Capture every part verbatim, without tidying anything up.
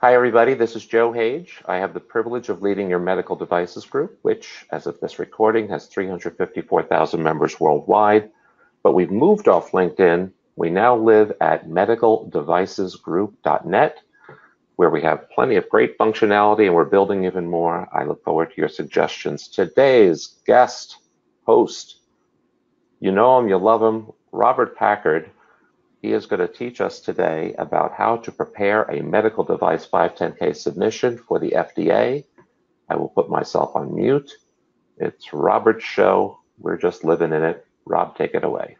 Hi, everybody. This is Joe Hage. I have the privilege of leading your Medical Devices Group, which, as of this recording, has three hundred fifty-four thousand members worldwide. But we've moved off LinkedIn. We now live at medical devices group dot net, where we have plenty of great functionality and we're building even more. I look forward to your suggestions. Today's guest host, you know him, you love him, Robert Packard. He is going to teach us today about how to prepare a medical device five ten K submission for the F D A. I will put myself on mute. It's Robert's show. We're just living in it. Rob, take it away.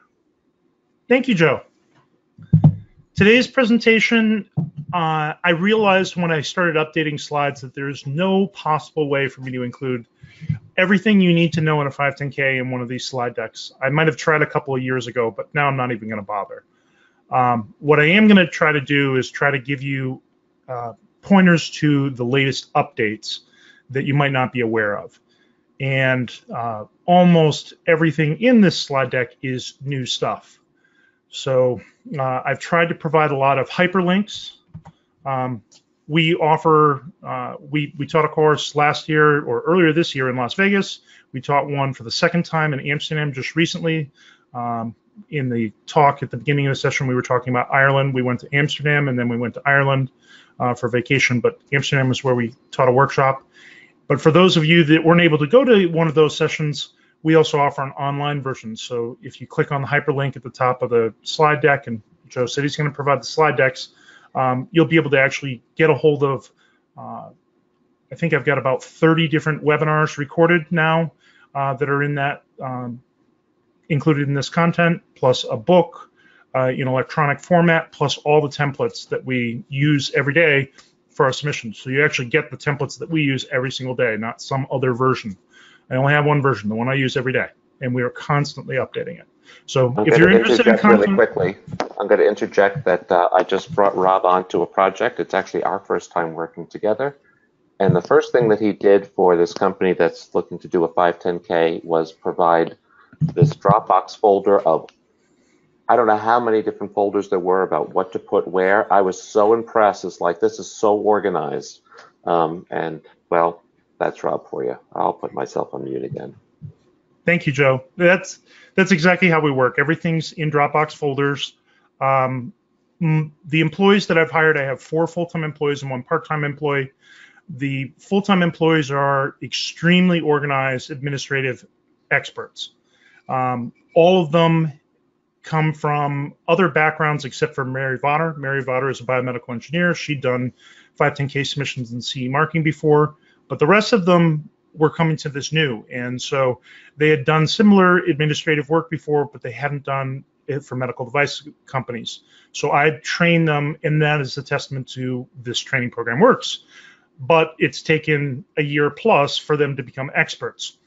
Thank you, Joe. Today's presentation, uh, I realized when I started updating slides that there's no possible way for me to include everything you need to know in a five ten K in one of these slide decks. I might have tried a couple of years ago, but now I'm not even going to bother. Um, what I am going to try to do is try to give you uh, pointers to the latest updates that you might not be aware of. And uh, almost everything in this slide deck is new stuff. So uh, I've tried to provide a lot of hyperlinks. Um, we offer, uh, we, we taught a course last year or earlier this year in Las Vegas. We taught one for the second time in Amsterdam just recently. Um, In the talk at the beginning of the session, we were talking about Ireland. We went to Amsterdam and then we went to Ireland uh, for vacation, but Amsterdam was where we taught a workshop. But for those of you that weren't able to go to one of those sessions, we also offer an online version. So if you click on the hyperlink at the top of the slide deck, and Joe said he's going to provide the slide decks, um, you'll be able to actually get a hold of, uh, I think I've got about thirty different webinars recorded now uh, that are in that um, included in this content, plus a book uh, in electronic format, plus all the templates that we use every day for our submissions. So you actually get the templates that we use every single day, not some other version. I only have one version, the one I use every day, and we are constantly updating it. So I'm if you're interested in content, really quickly, I'm going to interject that uh, I just brought Rob onto a project. It's actually our first time working together. And the first thing that he did for this company that's looking to do a five ten K was provide this Dropbox folder of, I don't know how many different folders there were about what to put where. I was so impressed. It's like, this is so organized. Um, and well, that's Rob for you. I'll put myself on mute again. Thank you, Joe. That's, that's exactly how we work. Everything's in Dropbox folders. Um, the employees that I've hired, I have four full-time employees and one part-time employee. The full-time employees are extremely organized administrative experts. Um, all of them come from other backgrounds except for Mary Vonner. Mary Vonner is a biomedical engineer. She'd done five ten K submissions and C E marking before, but the rest of them were coming to this new. And so they had done similar administrative work before, but they hadn't done it for medical device companies. So I trained them, and that is a testament to this training program works. But it's taken a year plus for them to become experts.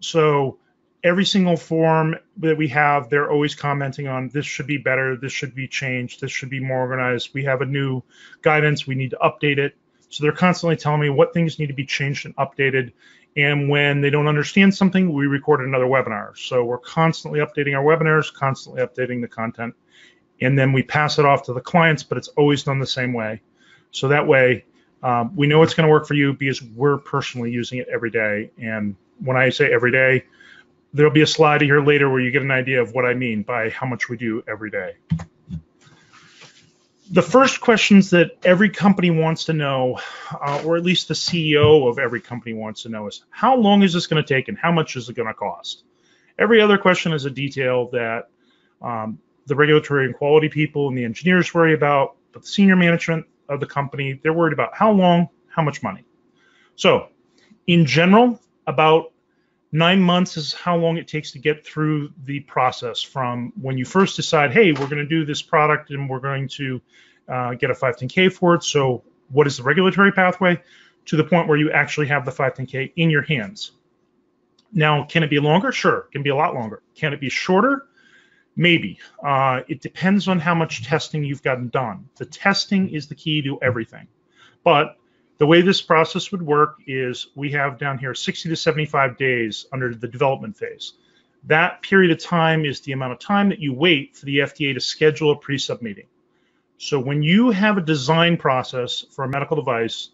So every single form that we have, they're always commenting on, this should be better, this should be changed, this should be more organized, we have a new guidance, we need to update it. So they're constantly telling me what things need to be changed and updated. And when they don't understand something, we record another webinar. So we're constantly updating our webinars, constantly updating the content, and then we pass it off to the clients, but it's always done the same way. So that way, um, we know it's gonna work for you because we're personally using it every day. And when I say every day, there'll be a slide here later where you get an idea of what I mean by how much we do every day. The first questions that every company wants to know, uh, or at least the C E O of every company wants to know, is how long is this going to take and how much is it going to cost? Every other question is a detail that um, the regulatory and quality people and the engineers worry about, but the senior management of the company, they're worried about how long, how much money. So in general, about Nine months is how long it takes to get through the process from when you first decide, hey, we're going to do this product and we're going to uh, get a five ten K for it. So what is the regulatory pathway to the point where you actually have the five ten K in your hands? Now, can it be longer? Sure, it can be a lot longer. Can it be shorter? Maybe. Uh, it depends on how much testing you've gotten done. The testing is the key to everything. But the way this process would work is we have down here sixty to seventy-five days under the development phase. That period of time is the amount of time that you wait for the F D A to schedule a pre-sub meeting. So when you have a design process for a medical device,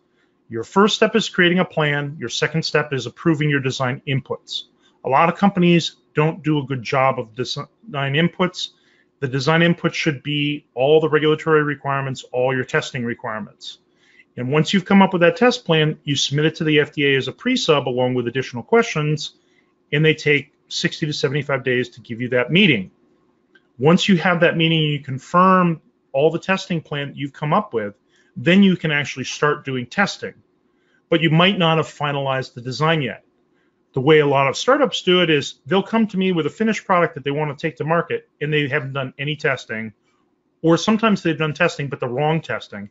your first step is creating a plan. Your second step is approving your design inputs. A lot of companies don't do a good job of design inputs. The design inputs should be all the regulatory requirements, all your testing requirements. And once you've come up with that test plan, you submit it to the F D A as a pre-sub along with additional questions, and they take sixty to seventy-five days to give you that meeting. Once you have that meeting and you confirm all the testing plan that you've come up with, then you can actually start doing testing. But you might not have finalized the design yet. The way a lot of startups do it is they'll come to me with a finished product that they want to take to market, and they haven't done any testing, or sometimes they've done testing, but the wrong testing,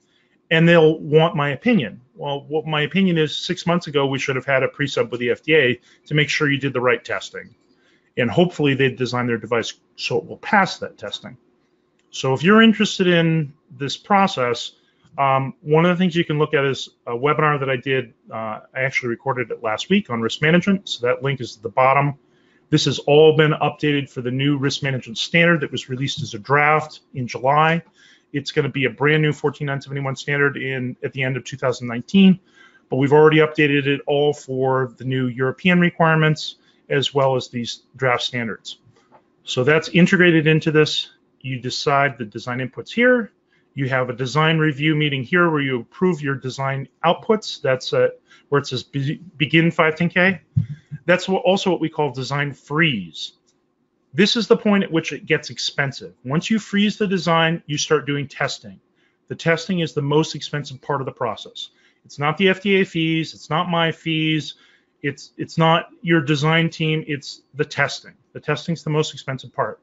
and they'll want my opinion. Well, what my opinion is, six months ago, we should have had a pre-sub with the F D A to make sure you did the right testing. And hopefully they design their device so it will pass that testing. So if you're interested in this process, um, one of the things you can look at is a webinar that I did. Uh, I actually recorded it last week on risk management, so that link is at the bottom. This has all been updated for the new risk management standard that was released as a draft in July. It's going to be a brand new fourteen nine seventy-one standard in at the end of two thousand nineteen, but we've already updated it all for the new European requirements as well as these draft standards. So that's integrated into this. You decide the design inputs here. You have a design review meeting here where you approve your design outputs. That's a, where it says be, begin five ten K. That's what, also what we call design freeze. This is the point at which it gets expensive. Once you freeze the design, you start doing testing. The testing is the most expensive part of the process. It's not the F D A fees. It's not my fees. It's, it's not your design team. It's the testing. The testing's the most expensive part.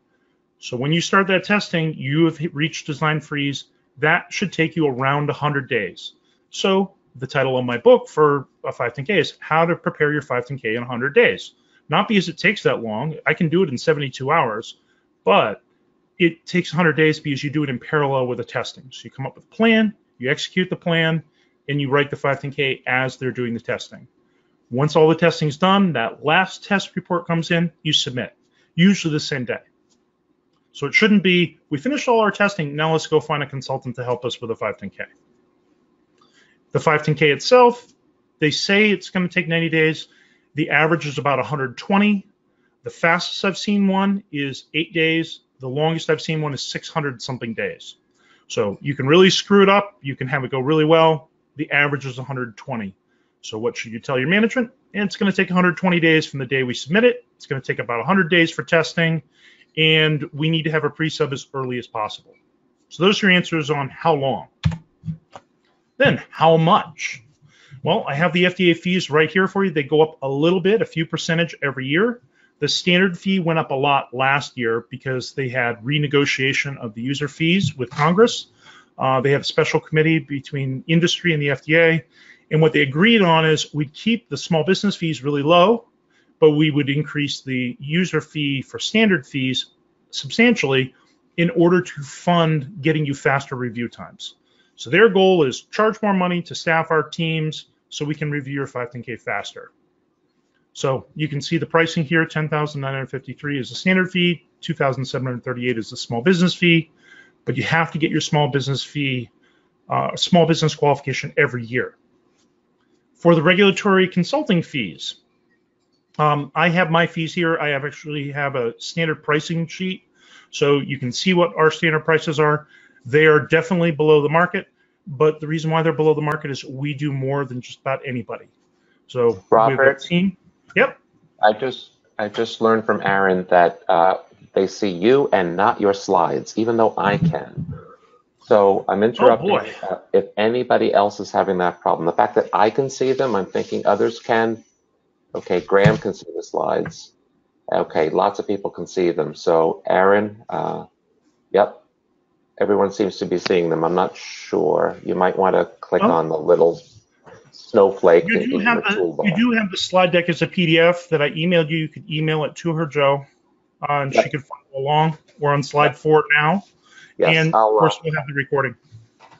So when you start that testing, you have reached design freeze. That should take you around one hundred days. So the title of my book for a five ten K is How to Prepare Your five ten K in one hundred Days. Not because it takes that long. I can do it in seventy-two hours, but it takes one hundred days because you do it in parallel with the testing. So you come up with a plan, you execute the plan, and you write the five ten K as they're doing the testing. Once all the testing is done, that last test report comes in, you submit, usually the same day. So it shouldn't be, we finished all our testing, now let's go find a consultant to help us with a five ten K. The five ten K itself, they say it's going to take ninety days. The average is about one hundred twenty. The fastest I've seen one is eight days. The longest I've seen one is six hundred something days. So you can really screw it up. You can have it go really well. The average is one hundred twenty. So what should you tell your management? And it's going to take one hundred twenty days from the day we submit it. It's going to take about one hundred days for testing. And we need to have a pre-sub as early as possible. So those are your answers on how long. Then how much? Well, I have the F D A fees right here for you. They go up a little bit, a few percentage every year. The standard fee went up a lot last year because they had renegotiation of the user fees with Congress. Uh, they had a special committee between industry and the F D A. And what they agreed on is we'd keep the small business fees really low, but we would increase the user fee for standard fees substantially in order to fund getting you faster review times. So their goal is charge more money to staff our teams so we can review your five ten K faster. So you can see the pricing here, ten thousand nine hundred fifty-three dollars is the standard fee, two thousand seven hundred thirty-eight dollars is the small business fee, but you have to get your small business fee, uh, small business qualification every year. For the regulatory consulting fees, Um, I have my fees here. I have actually have a standard pricing sheet, so you can see what our standard prices are. They are definitely below the market, but the reason why they're below the market is we do more than just about anybody. So, Robert, team. Yep. I just I just learned from Aaron that uh, they see you and not your slides, even though I can. So I'm interrupting. Oh boy. Uh, if anybody else is having that problem, the fact that I can see them, I'm thinking others can. Okay, Graham can see the slides. Okay, lots of people can see them. So Aaron, uh, yep, everyone seems to be seeing them. I'm not sure. You might want to click oh. on the little snowflake. You do, have the, you do have the slide deck as a P D F that I emailed you. You could email it to her, Joe, uh, and yep. she could follow along. We're on slide yep. four now. Yes, and I'll, of course, uh, we'll have the recording.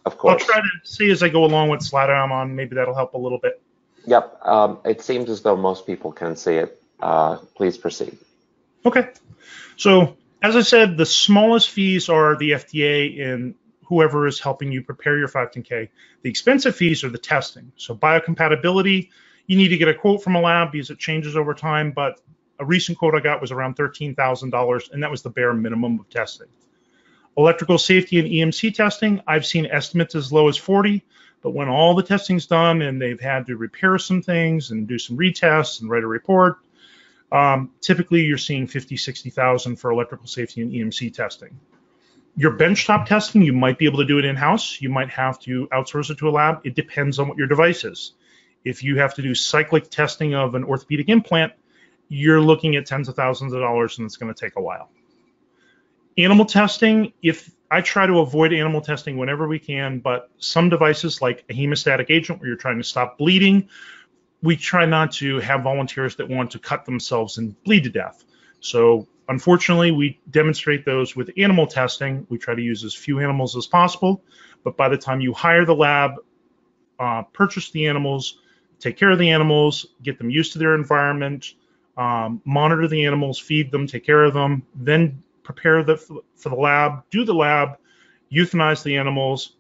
Of course. I'll try to see as I go along what slide I'm on. Maybe that'll help a little bit. Yep, um, it seems as though most people can see it. Uh, please proceed. Okay, so as I said, the smallest fees are the F D A and whoever is helping you prepare your five ten K. The expensive fees are the testing. So biocompatibility, you need to get a quote from a lab because it changes over time, but a recent quote I got was around thirteen thousand dollars, and that was the bare minimum of testing. Electrical safety and E M C testing, I've seen estimates as low as forty, but when all the testing's done and they've had to repair some things and do some retests and write a report, um, typically you're seeing fifty, sixty thousand for electrical safety and E M C testing. Your benchtop testing, you might be able to do it in-house. You might have to outsource it to a lab. It depends on what your device is. If you have to do cyclic testing of an orthopedic implant, you're looking at tens of thousands of dollars, and it's going to take a while. Animal testing, if I try to avoid animal testing whenever we can, but some devices like a hemostatic agent where you're trying to stop bleeding, we try not to have volunteers that want to cut themselves and bleed to death. So unfortunately, we demonstrate those with animal testing. We try to use as few animals as possible, but by the time you hire the lab, uh, purchase the animals, take care of the animals, get them used to their environment, Um, monitor the animals, feed them, take care of them, then prepare the, for the lab, do the lab, euthanize the animals,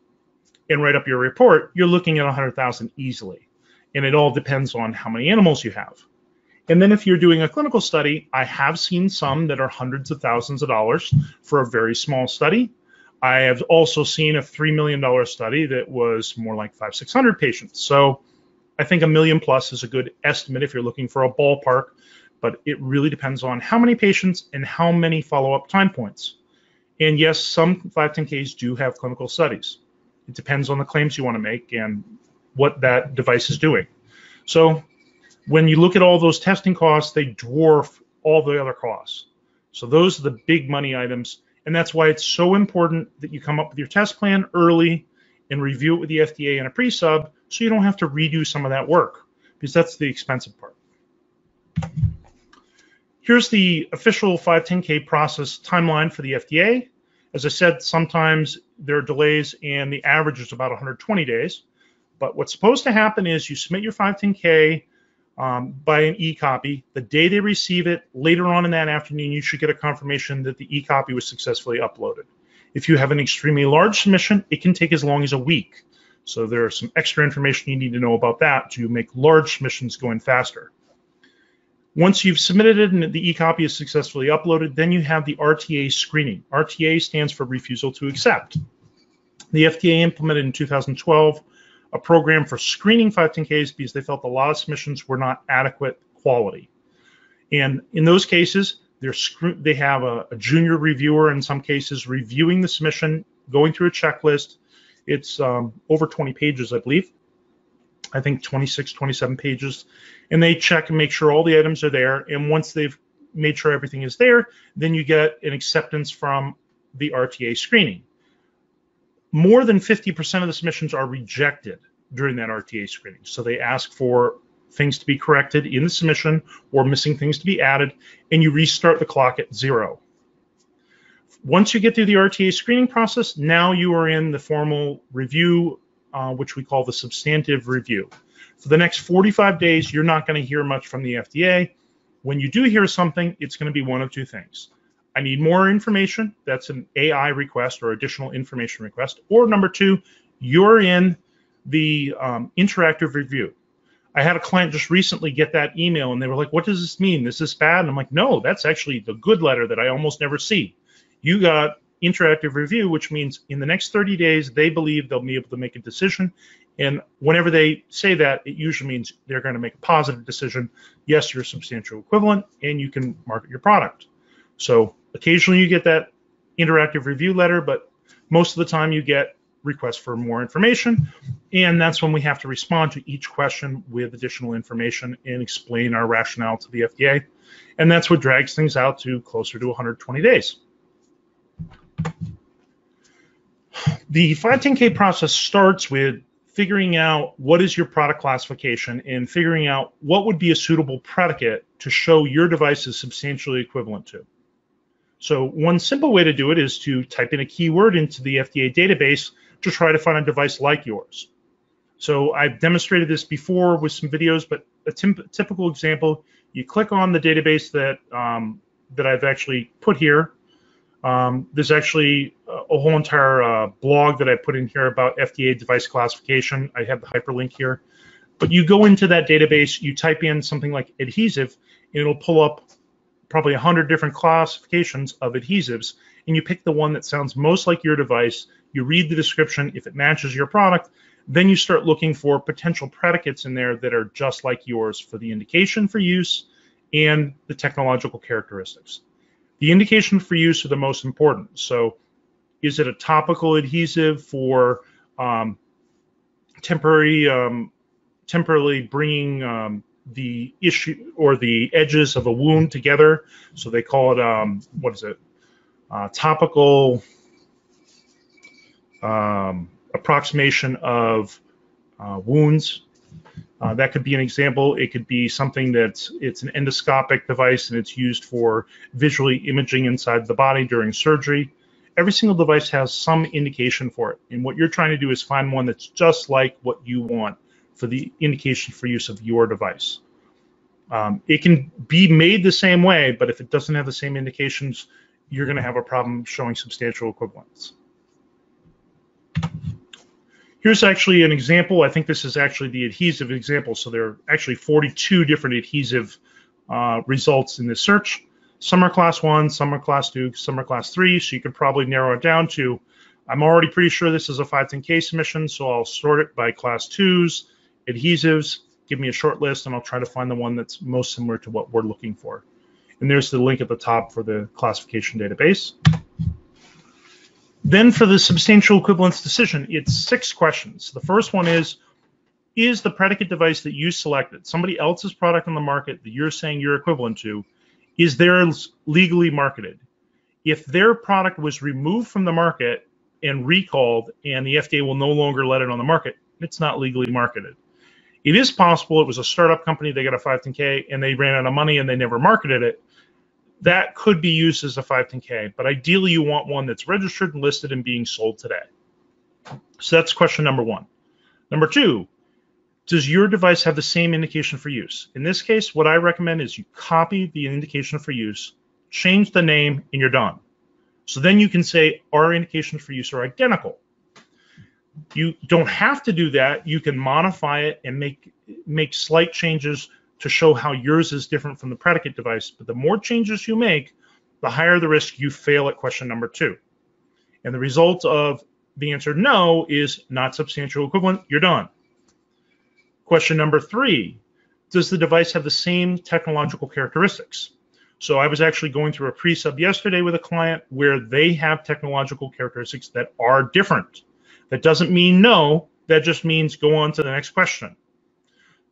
and write up your report, you're looking at one hundred thousand dollars easily. And it all depends on how many animals you have. And then if you're doing a clinical study, I have seen some that are hundreds of thousands of dollars for a very small study. I have also seen a three million dollar study that was more like five hundred, six hundred patients. So I think a million plus is a good estimate if you're looking for a ballpark, but it really depends on how many patients and how many follow-up time points. And yes, some five ten Ks do have clinical studies. It depends on the claims you want to make and what that device is doing. So when you look at all those testing costs, they dwarf all the other costs. So those are the big money items, and that's why it's so important that you come up with your test plan early and review it with the F D A and a pre-sub so you don't have to redo some of that work, because that's the expensive part. Here's the official five ten K process timeline for the F D A. As I said, sometimes there are delays and the average is about one hundred twenty days. But what's supposed to happen is you submit your five ten K um, by an e-copy. The day they receive it, later on in that afternoon, you should get a confirmation that the e-copy was successfully uploaded. If you have an extremely large submission, it can take as long as a week. So there is some extra information you need to know about that to make large submissions going faster. Once you've submitted it and the e-copy is successfully uploaded, then you have the R T A screening. R T A stands for refusal to accept. The F D A implemented in two thousand twelve a program for screening five ten Ks because they felt a lot of submissions were not adequate quality. And in those cases, they're they have a, a junior reviewer in some cases reviewing the submission, going through a checklist. It's um, over twenty pages, I believe. I think twenty-six, twenty-seven pages, and they check and make sure all the items are there. And once they've made sure everything is there, then you get an acceptance from the R T A screening. More than fifty percent of the submissions are rejected during that R T A screening. So they ask for things to be corrected in the submission or missing things to be added, and you restart the clock at zero. Once you get through the R T A screening process, now you are in the formal review, Uh, which we call the substantive review. For the next forty-five days, you're not going to hear much from the F D A. When you do hear something, it's going to be one of two things. I need more information. That's an A I request or additional information request. Or number two, you're in the um, interactive review. I had a client just recently get that email, and they were like, what does this mean? Is this bad? And I'm like, no, that's actually the good letter that I almost never see. You got interactive review, which means in the next thirty days, they believe they'll be able to make a decision. And whenever they say that, it usually means they're going to make a positive decision. Yes, you're substantial equivalent, and you can market your product. So occasionally you get that interactive review letter, but most of the time you get requests for more information. And that's when we have to respond to each question with additional information and explain our rationale to the F D A. And that's what drags things out to closer to one hundred twenty days. The five ten K process starts with figuring out what is your product classification and figuring out what would be a suitable predicate to show your device is substantially equivalent to. So one simple way to do it is to type in a keyword into the F D A database to try to find a device like yours. So I've demonstrated this before with some videos, but a typical example, you click on the database that, um, that I've actually put here. Um, there's actually a whole entire uh, blog that I put in here about F D A device classification. I have the hyperlink here. But you go into that database, you type in something like adhesive, and it'll pull up probably a hundred different classifications of adhesives, and you pick the one that sounds most like your device. You read the description. If it matches your product, then you start looking for potential predicates in there that are just like yours for the indication for use and the technological characteristics. The indication for use are the most important. So is it a topical adhesive for um, temporary, um, temporarily bringing um, the issue or the edges of a wound together? So they call it, um, what is it? Uh, topical um, approximation of uh, wounds. Uh, that could be an example. It could be something that's it's an endoscopic device and it's used for visually imaging inside the body during surgery. Every single device has some indication for it. And what you're trying to do is find one that's just like what you want for the indication for use of your device. Um, it can be made the same way, but if it doesn't have the same indications, you're going to have a problem showing substantial equivalence. Here's actually an example. I think this is actually the adhesive example. So there are actually forty-two different adhesive uh, results in this search. Some are class one, some are class two, some are class three. So you could probably narrow it down to, I'm already pretty sure this is a five ten K submission, so I'll sort it by class twos, adhesives, give me a short list, and I'll try to find the one that's most similar to what we're looking for. And there's the link at the top for the classification database. Then for the substantial equivalence decision, it's six questions. The first one is, is the predicate device that you selected, somebody else's product on the market that you're saying you're equivalent to, is theirs legally marketed? If their product was removed from the market and recalled and the F D A will no longer let it on the market, it's not legally marketed. It is possible it was a startup company, they got a five ten K and they ran out of money and they never marketed it. That could be used as a five ten K, but ideally you want one that's registered and listed and being sold today. So that's question number one. Number two, does your device have the same indication for use? In this case, what I recommend is you copy the indication for use, change the name, and you're done. So then you can say our indications for use are identical. You don't have to do that. You can modify it and make, make slight changes to show how yours is different from the predicate device. But the more changes you make, the higher the risk you fail at question number two. And the result of the answer no is not substantial equivalent. You're done. Question number three, does the device have the same technological characteristics? So I was actually going through a pre-sub yesterday with a client where they have technological characteristics that are different. That doesn't mean no, that just means go on to the next question.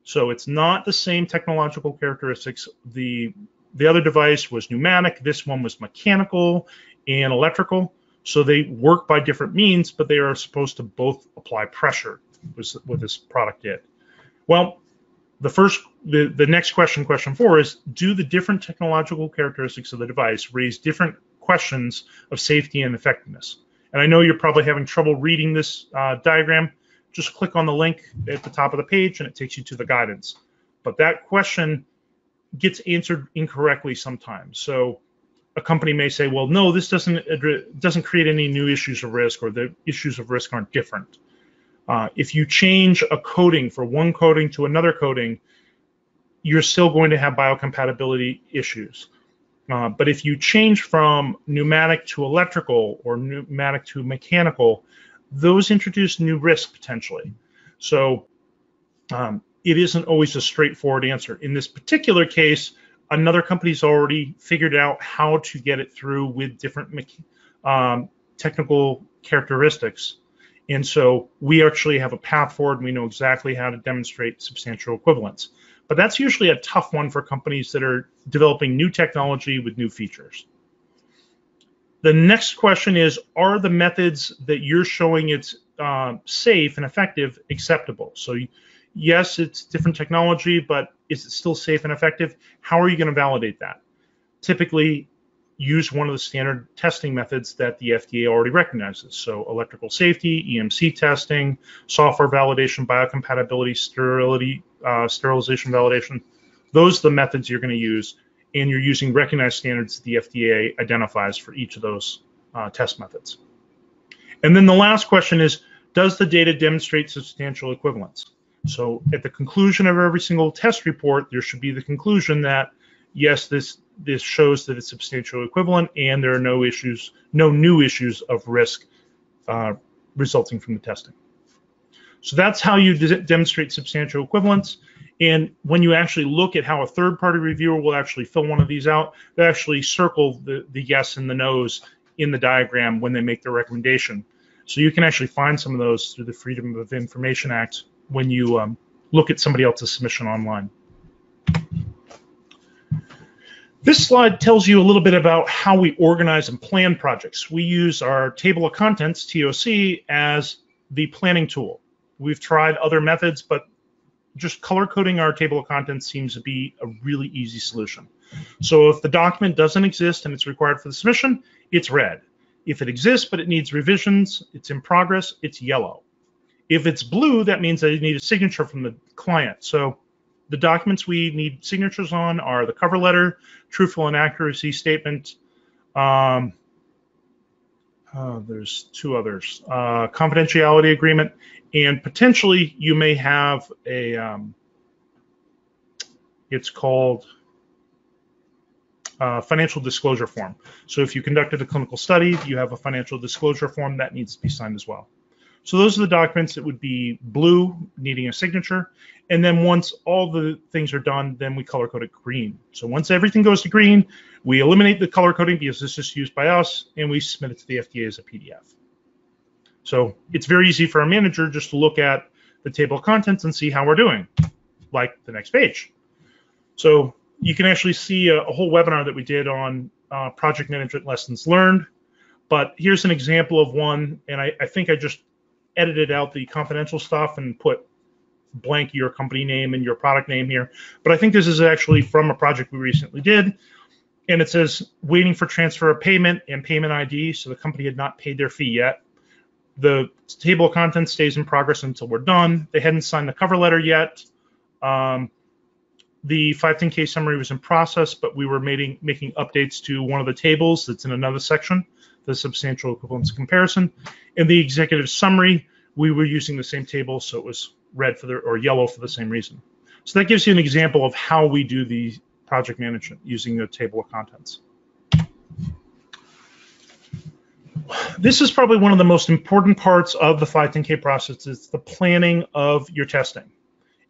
So it's not the same technological characteristics. The, the other device was pneumatic, this one was mechanical and electrical. So they work by different means, but they are supposed to both apply pressure, was what this product did. Well, the first, the, the next question, question four, is do the different technological characteristics of the device raise different questions of safety and effectiveness? And I know you're probably having trouble reading this uh, diagram. Just click on the link at the top of the page and it takes you to the guidance. But that question gets answered incorrectly sometimes. So a company may say, well, no, this doesn't, doesn't create any new issues of risk, or the issues of risk aren't different. Uh, if you change a coding for one coding to another coding, you're still going to have biocompatibility issues. Uh, but if you change from pneumatic to electrical or pneumatic to mechanical, those introduce new risk potentially. So um, it isn't always a straightforward answer. In this particular case, another company's already figured out how to get it through with different um, technical characteristics. And so we actually have a path forward. We know exactly how to demonstrate substantial equivalence. But that's usually a tough one for companies that are developing new technology with new features. The next question is, are the methods that you're showing it's uh, safe and effective acceptable? So yes, it's different technology, but is it still safe and effective? How are you going to validate that? Typically, use one of the standard testing methods that the F D A already recognizes. So electrical safety, E M C testing, software validation, biocompatibility, sterility, uh, sterilization validation. Those are the methods you're going to use. and you're using recognized standards that the F D A identifies for each of those uh, test methods. And then the last question is, does the data demonstrate substantial equivalence? So at the conclusion of every single test report, there should be the conclusion that, yes, this, this shows that it's substantially equivalent and there are no issues, no new issues of risk uh, resulting from the testing. So that's how you de- demonstrate substantial equivalence. And when you actually look at how a third-party reviewer will actually fill one of these out, they actually circle the, the yes and the no's in the diagram when they make their recommendation. So you can actually find some of those through the Freedom of Information Act when you um, look at somebody else's submission online. This slide tells you a little bit about how we organize and plan projects. We use our table of contents, T O C, as the planning tool. We've tried other methods, but just color coding our table of contents seems to be a really easy solution. So if the document doesn't exist and it's required for the submission, it's red. If it exists but it needs revisions, it's in progress, it's yellow. If it's blue, that means they need a signature from the client. So the documents we need signatures on are the cover letter, truthful and accuracy statement. Um, uh, there's two others, uh, confidentiality agreement. And potentially you may have a, um, it's called uh, financial disclosure form. So if you conducted a clinical study, you have a financial disclosure form that needs to be signed as well. So those are the documents that would be blue, needing a signature. And then once all the things are done, then we color code it green. So once everything goes to green, we eliminate the color coding because this is used by us and we submit it to the F D A as a P D F. So it's very easy for a manager just to look at the table of contents and see how we're doing, like the next page. So you can actually see a, a whole webinar that we did on uh, project management lessons learned, but here's an example of one. And I, I think I just edited out the confidential stuff and put blank your company name and your product name here. But I think this is actually from a project we recently did. And it says waiting for transfer of payment and payment I D. So the company had not paid their fee yet. The table of contents stays in progress until we're done. They hadn't signed the cover letter yet. Um, the five ten K summary was in process, but we were making, making updates to one of the tables that's in another section, the substantial equivalence comparison. In the executive summary, we were using the same table, so it was red for the, or yellow for the same reason. So that gives you an example of how we do the project management using the table of contents. This is probably one of the most important parts of the five ten K process. It's the planning of your testing.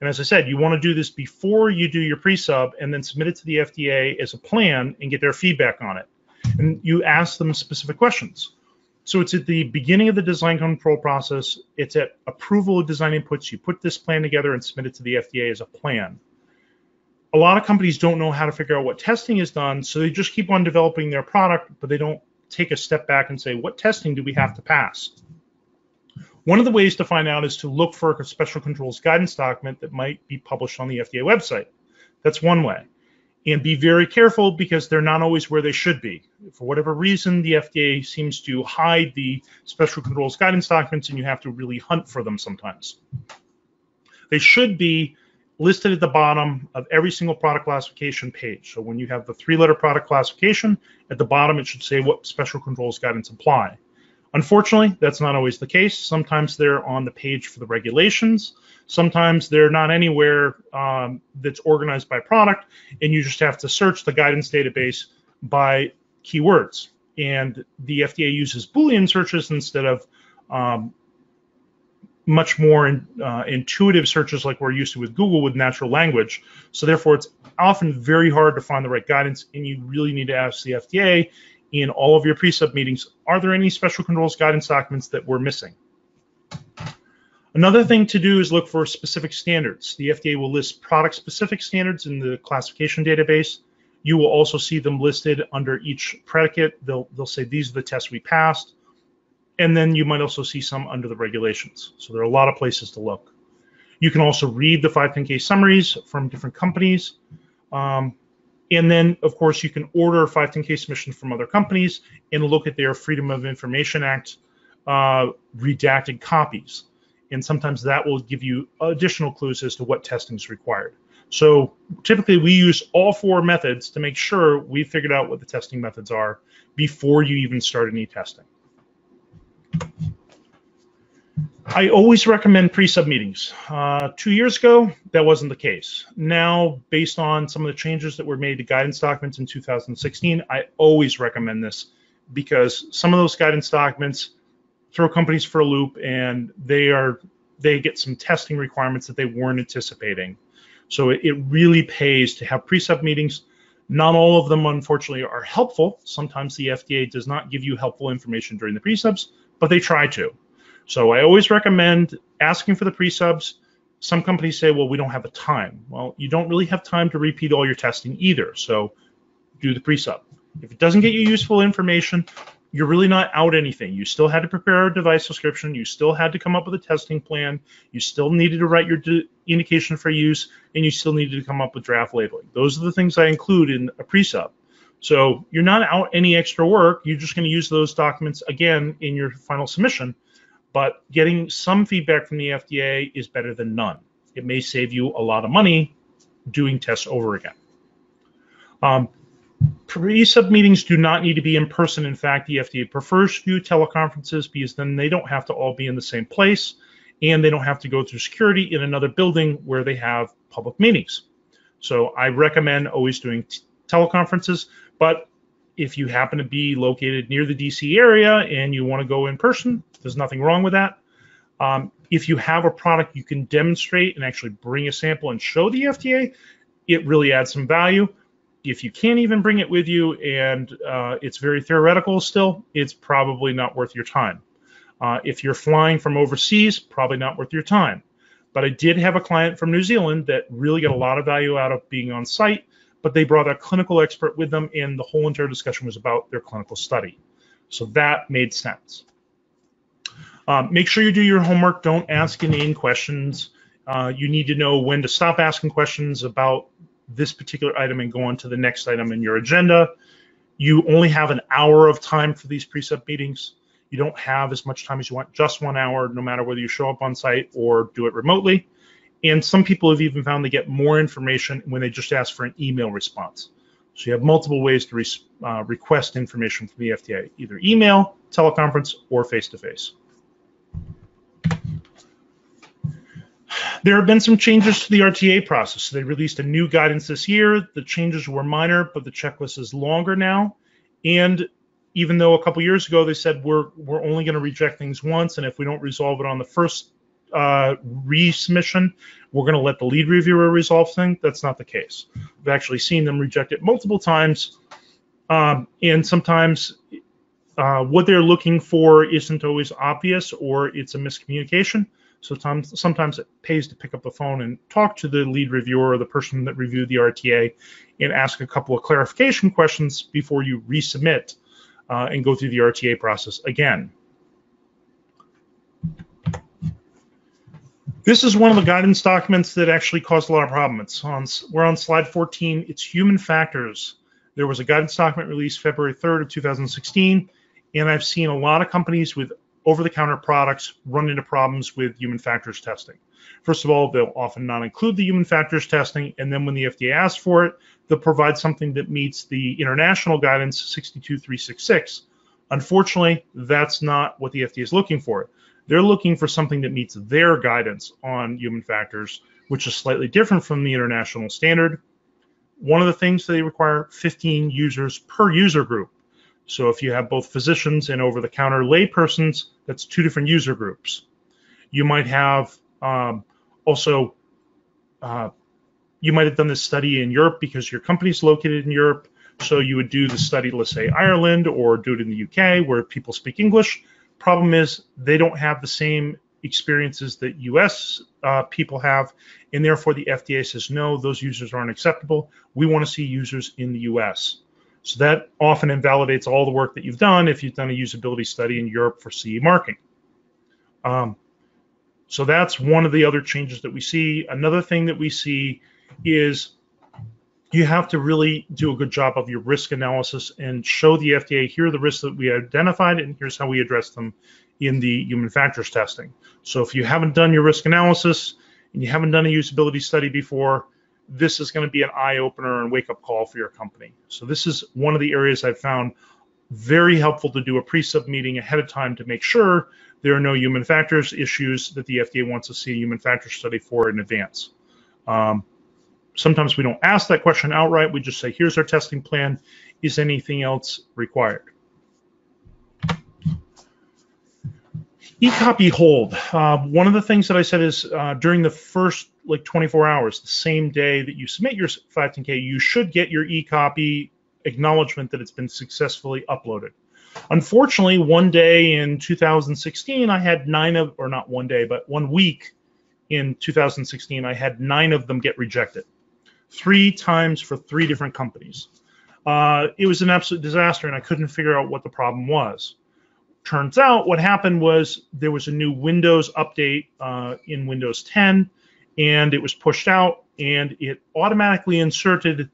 And as I said, you want to do this before you do your pre-sub and then submit it to the F D A as a plan and get their feedback on it. And you ask them specific questions. So it's at the beginning of the design control process. It's at approval of design inputs. You put this plan together and submit it to the F D A as a plan. A lot of companies don't know how to figure out what testing is done, so they just keep on developing their product, but they don't take a step back and say, what testing do we have to pass? One of the ways to find out is to look for a special controls guidance document that might be published on the F D A website. That's one way. And be very careful because they're not always where they should be. For whatever reason, the F D A seems to hide the special controls guidance documents and you have to really hunt for them sometimes. They should be listed at the bottom of every single product classification page. So when you have the three-letter product classification, at the bottom it should say what special controls guidance apply. Unfortunately, that's not always the case. Sometimes they're on the page for the regulations. Sometimes they're not anywhere um, that's organized by product, and you just have to search the guidance database by keywords. And the F D A uses Boolean searches instead of um, much more in, uh, intuitive searches like we're used to with Google with natural language. So therefore, it's often very hard to find the right guidance, and you really need to ask the F D A in all of your pre-sub meetings, are there any special controls guidance documents that we're missing? Another thing to do is look for specific standards. The F D A will list product-specific standards in the classification database. You will also see them listed under each predicate. They'll, they'll say, these are the tests we passed. And then you might also see some under the regulations. So there are a lot of places to look. You can also read the five ten K summaries from different companies. Um, And then, of course, you can order five ten K submissions from other companies and look at their Freedom of Information Act uh, redacted copies. And sometimes that will give you additional clues as to what testing is required. So typically we use all four methods to make sure we figured out what the testing methods are before you even start any testing. I always recommend pre-sub meetings. Uh, two years ago, that wasn't the case. Now, based on some of the changes that were made to guidance documents in two thousand sixteen, I always recommend this because some of those guidance documents throw companies for a loop, and they are they get some testing requirements that they weren't anticipating. So it, it really pays to have pre-sub meetings. Not all of them, unfortunately, are helpful. Sometimes the F D A does not give you helpful information during the pre-subs, but they try to. So I always recommend asking for the pre-subs. Some companies say, well, we don't have the time. Well, you don't really have time to repeat all your testing either, so do the pre-sub. If it doesn't get you useful information, you're really not out anything. You still had to prepare a device description. You still had to come up with a testing plan. You still needed to write your indication for use, and you still needed to come up with draft labeling. Those are the things I include in a pre-sub. So you're not out any extra work. You're just going to use those documents again in your final submission. But getting some feedback from the F D A is better than none. It may save you a lot of money doing tests over again. Um, Pre-sub meetings do not need to be in person. In fact, the F D A prefers to do teleconferences because then they don't have to all be in the same place, and they don't have to go through security in another building where they have public meetings. So I recommend always doing teleconferences, but if you happen to be located near the D C area and you want to go in person, there's nothing wrong with that. Um, if you have a product you can demonstrate and actually bring a sample and show the F D A, it really adds some value. If you can't even bring it with you and uh, it's very theoretical still, it's probably not worth your time. Uh, if you're flying from overseas, probably not worth your time. But I did have a client from New Zealand that really got a lot of value out of being on site, but they brought a clinical expert with them, and the whole entire discussion was about their clinical study. So that made sense. Um, make sure you do your homework. Don't ask inane questions. Uh, you need to know when to stop asking questions about this particular item and go on to the next item in your agenda. You only have an hour of time for these pre-sub meetings. You don't have as much time as you want, just one hour, no matter whether you show up on site or do it remotely. And some people have even found they get more information when they just ask for an email response. So you have multiple ways to re uh, request information from the F D A, either email, teleconference, or face-to-face. There have been some changes to the R T A process. They released a new guidance this year. The changes were minor, but the checklist is longer now. And even though a couple years ago they said we're, we're only going to reject things once, and if we don't resolve it on the first Uh, resubmission, we're going to let the lead reviewer resolve thing. That's not the case. We've actually seen them reject it multiple times, um, and sometimes uh, what they're looking for isn't always obvious, or it's a miscommunication. So sometimes, sometimes it pays to pick up the phone and talk to the lead reviewer or the person that reviewed the R T A and ask a couple of clarification questions before you resubmit uh, and go through the R T A process again. This is one of the guidance documents that actually caused a lot of problems. On, we're on slide fourteen, it's human factors. There was a guidance document released February third of two thousand sixteen, and I've seen a lot of companies with over-the-counter products run into problems with human factors testing. First of all, they'll often not include the human factors testing, and then when the F D A asks for it, they'll provide something that meets the international guidance sixty-two three sixty-six. Unfortunately, that's not what the F D A is looking for. They're looking for something that meets their guidance on human factors, which is slightly different from the international standard. One of the things they require, fifteen users per user group. So if you have both physicians and over-the-counter laypersons, that's two different user groups. You might have um, also, uh, you might have done this study in Europe because your company's located in Europe. So you would do the study, let's say Ireland, or do it in the U K where people speak English. Problem is they don't have the same experiences that U S uh, people have, and therefore the F D A says, no, those users aren't acceptable. We want to see users in the U S. So that often invalidates all the work that you've done if you've done a usability study in Europe for C E marking. Um, so that's one of the other changes that we see. Another thing that we see is you have to really do a good job of your risk analysis and show the F D A, here are the risks that we identified, and here's how we address them in the human factors testing. So if you haven't done your risk analysis and you haven't done a usability study before, this is going to be an eye-opener and wake-up call for your company. So this is one of the areas I've found very helpful to do a pre-sub meeting ahead of time to make sure there are no human factors issues that the F D A wants to see a human factor study for in advance. Um, sometimes we don't ask that question outright. We just say, here's our testing plan. Is anything else required? E-copy hold. Uh, one of the things that I said is uh, during the first like twenty-four hours, the same day that you submit your five ten K, you should get your e-copy acknowledgement that it's been successfully uploaded. Unfortunately, one day in two thousand sixteen, I had nine of, or not one day, but one week in two thousand sixteen, I had nine of them get rejected. Three times for three different companies. Uh, it was an absolute disaster and I couldn't figure out what the problem was. Turns out what happened was there was a new Windows update uh, in Windows ten, and it was pushed out, and it automatically inserted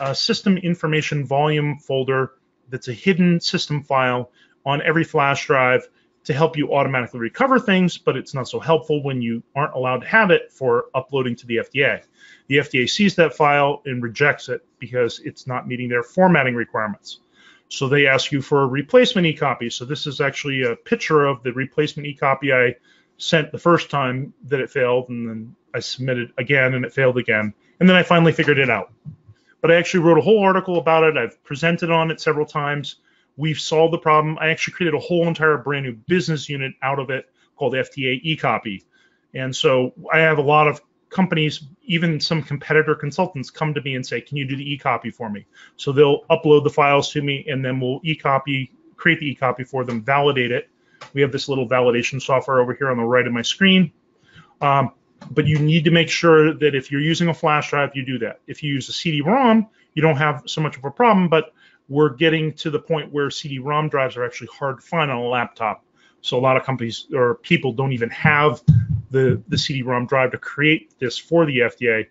a system information volume folder that's a hidden system file on every flash drive to help you automatically recover things, but it's not so helpful when you aren't allowed to have it for uploading to the F D A. The F D A sees that file and rejects it because it's not meeting their formatting requirements. So they ask you for a replacement e-copy. So this is actually a picture of the replacement e-copy I sent the first time that it failed, and then I submitted again and it failed again. And then I finally figured it out. But I actually wrote a whole article about it. I've presented on it several times. We've solved the problem. I actually created a whole entire brand new business unit out of it called F D A e-copy. And so I have a lot of companies, even some competitor consultants, come to me and say, can you do the e-copy for me? So they'll upload the files to me, and then we'll e-copy, create the e-copy for them, validate it. We have this little validation software over here on the right of my screen. Um, but you need to make sure that if you're using a flash drive, you do that. If you use a C D ROM, you don't have so much of a problem, but we're getting to the point where C D ROM drives are actually hard to find on a laptop. So a lot of companies or people don't even have the, the C D ROM drive to create this for the F D A.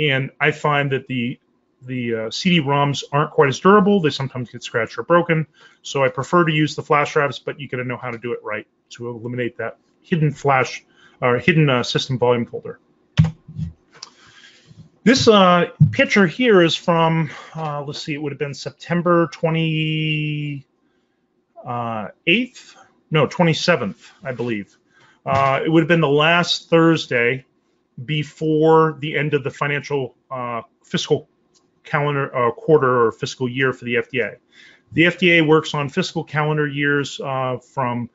And I find that the the uh, C D ROMs aren't quite as durable. They sometimes get scratched or broken. So I prefer to use the flash drives, but you got to know how to do it right to eliminate that hidden flash or hidden uh, system volume folder. This uh, picture here is from, uh, let's see, it would have been September twenty-eighth, uh, no, twenty-seventh, I believe. Uh, it would have been the last Thursday before the end of the financial uh, fiscal calendar uh, quarter or fiscal year for the F D A. The F D A works on fiscal calendar years uh, from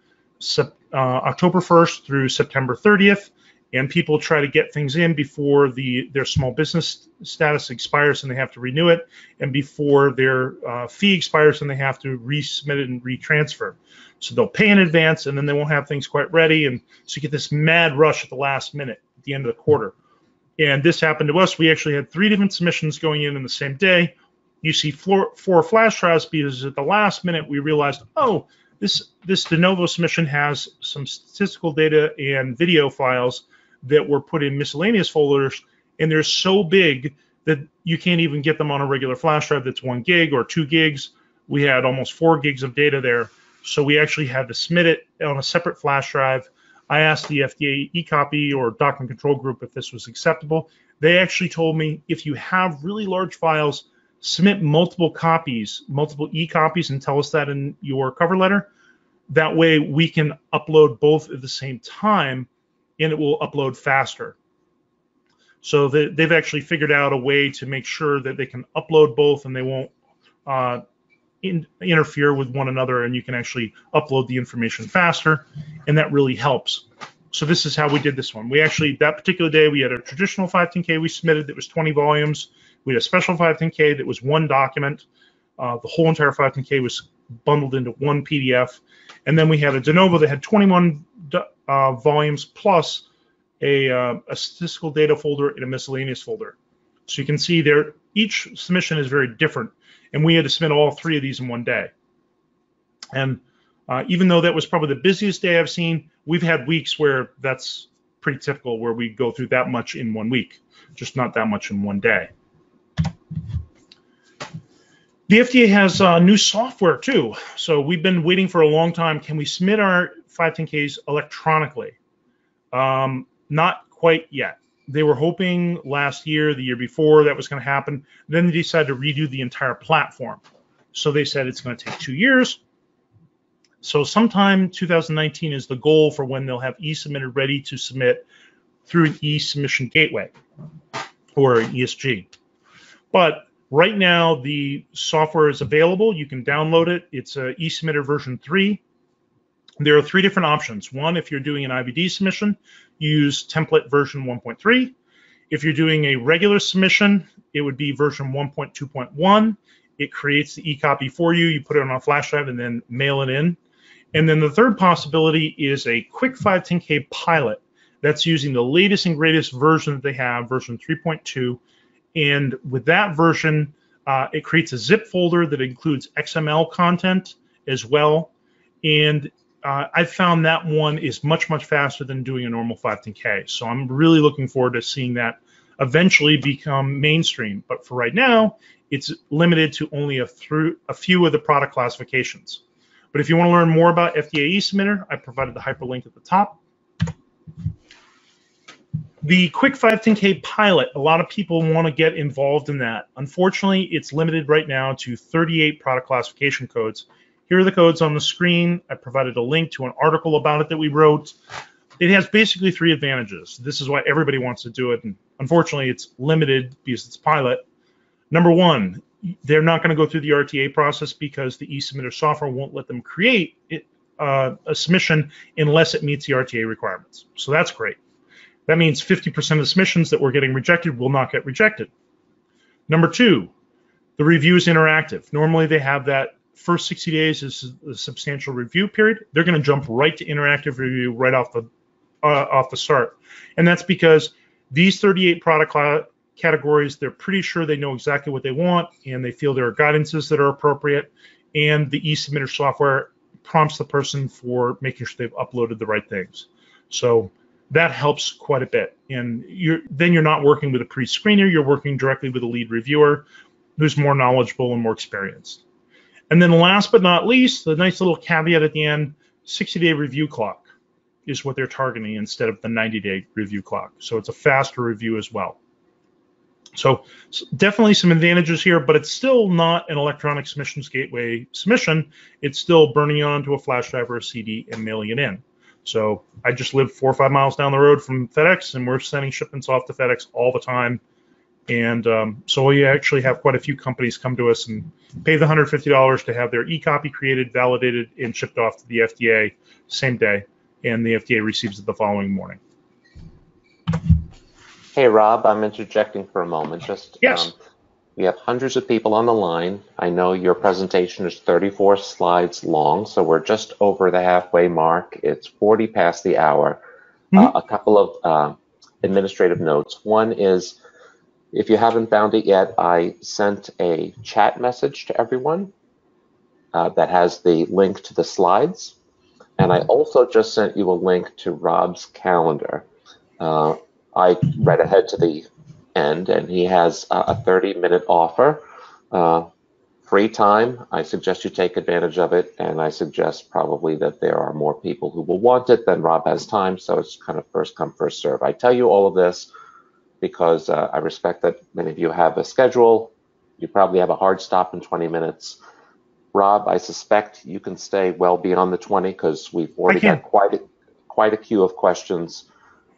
uh, October first through September thirtieth. And people try to get things in before the their small business status expires and they have to renew it, and before their uh, fee expires and they have to resubmit it and retransfer. So they'll pay in advance, and then they won't have things quite ready, and so you get this mad rush at the last minute at the end of the quarter. And this happened to us. We actually had three different submissions going in on the same day. You see four, four flash drives because at the last minute we realized, oh, this this De Novo submission has some statistical data and video files that were put in miscellaneous folders, and they're so big that you can't even get them on a regular flash drive that's one gig or two gigs. We had almost four gigs of data there, so we actually had to submit it on a separate flash drive. I asked the F D A e-copy or document control group if this was acceptable. They actually told me, if you have really large files, submit multiple copies, multiple e-copies, and tell us that in your cover letter. That way we can upload both at the same time, and it will upload faster. So they, they've actually figured out a way to make sure that they can upload both and they won't uh, in, interfere with one another, and you can actually upload the information faster, and that really helps. So this is how we did this one. We actually, that particular day, we had a traditional five ten K we submitted that was twenty volumes. We had a special five ten K that was one document. Uh, the whole entire five ten K was bundled into one P D F. And then we had a De Novo that had twenty-one uh, volumes plus a, uh, a statistical data folder and a miscellaneous folder. So you can see there, each submission is very different. And we had to submit all three of these in one day. And uh, even though that was probably the busiest day I've seen, we've had weeks where that's pretty typical, where we go through that much in one week, just not that much in one day. The F D A has uh, new software too. So we've been waiting for a long time. Can we submit our five ten Ks electronically? Um, not quite yet. They were hoping last year, the year before, that was going to happen. Then they decided to redo the entire platform. So they said it's going to take two years. So sometime two thousand nineteen is the goal for when they'll have eSubmitter ready to submit through an e-submission gateway or an E S G. But right now, the software is available. You can download it. It's a eSubmitter version three. There are three different options. One, if you're doing an I V D submission, you use template version one point three. If you're doing a regular submission, it would be version one point two point one. It creates the e-copy for you. You put it on a flash drive and then mail it in. And then the third possibility is a Quik five ten K pilot. That's using the latest and greatest version that they have, version three point two. And with that version, uh, it creates a zip folder that includes X M L content as well. And uh, I found that one is much, much faster than doing a normal five ten K. So I'm really looking forward to seeing that eventually become mainstream. But for right now, it's limited to only a, through, a few of the product classifications. But if you want to learn more about F D A eSubmitter, I provided the hyperlink at the top. The Quik five ten K pilot, a lot of people want to get involved in that. Unfortunately, it's limited right now to thirty-eight product classification codes. Here are the codes on the screen. I provided a link to an article about it that we wrote. It has basically three advantages. This is why everybody wants to do it. And unfortunately, it's limited because it's pilot. Number one, they're not going to go through the R T A process because the eSubmitter software won't let them create it, uh, a submission unless it meets the R T A requirements. So that's great. That means fifty percent of the submissions that were getting rejected will not get rejected. Number two, the review is interactive. Normally they have that first sixty days is the substantial review period. They're going to jump right to interactive review right off the uh, off the start. And that's because these thirty-eight product categories, they're pretty sure they know exactly what they want and they feel there are guidances that are appropriate. And the eSubmitter software prompts the person for making sure they've uploaded the right things. So that helps quite a bit. And you're, then you're not working with a pre-screener, you're working directly with a lead reviewer who's more knowledgeable and more experienced. And then last but not least, the nice little caveat at the end, sixty-day review clock is what they're targeting instead of the ninety-day review clock. So it's a faster review as well. So definitely some advantages here, but it's still not an electronic submissions gateway submission. It's still burning onto a flash drive or a C D and mailing it in. So I just live four or five miles down the road from FedEx, and we're sending shipments off to FedEx all the time. And um, so we actually have quite a few companies come to us and pay the one hundred fifty dollars to have their e-copy created, validated, and shipped off to the F D A same day. And the F D A receives it the following morning. Hey, Rob, I'm interjecting for a moment. Just yes. Um, we have hundreds of people on the line. I know your presentation is thirty-four slides long, so we're just over the halfway mark. It's forty past the hour. Mm-hmm. uh, a couple of uh, administrative notes. One is, if you haven't found it yet, I sent a chat message to everyone uh, that has the link to the slides. And I also just sent you a link to Rob's calendar. Uh, I read ahead to the end, and he has a thirty minute offer, uh, free time. I suggest you take advantage of it, and I suggest probably that there are more people who will want it than Rob has time, so it's kind of first come, first serve. I tell you all of this because uh, I respect that many of you have a schedule. You probably have a hard stop in twenty minutes. Rob, I suspect you can stay well beyond the twenty because we've already got quite a, quite a queue of questions.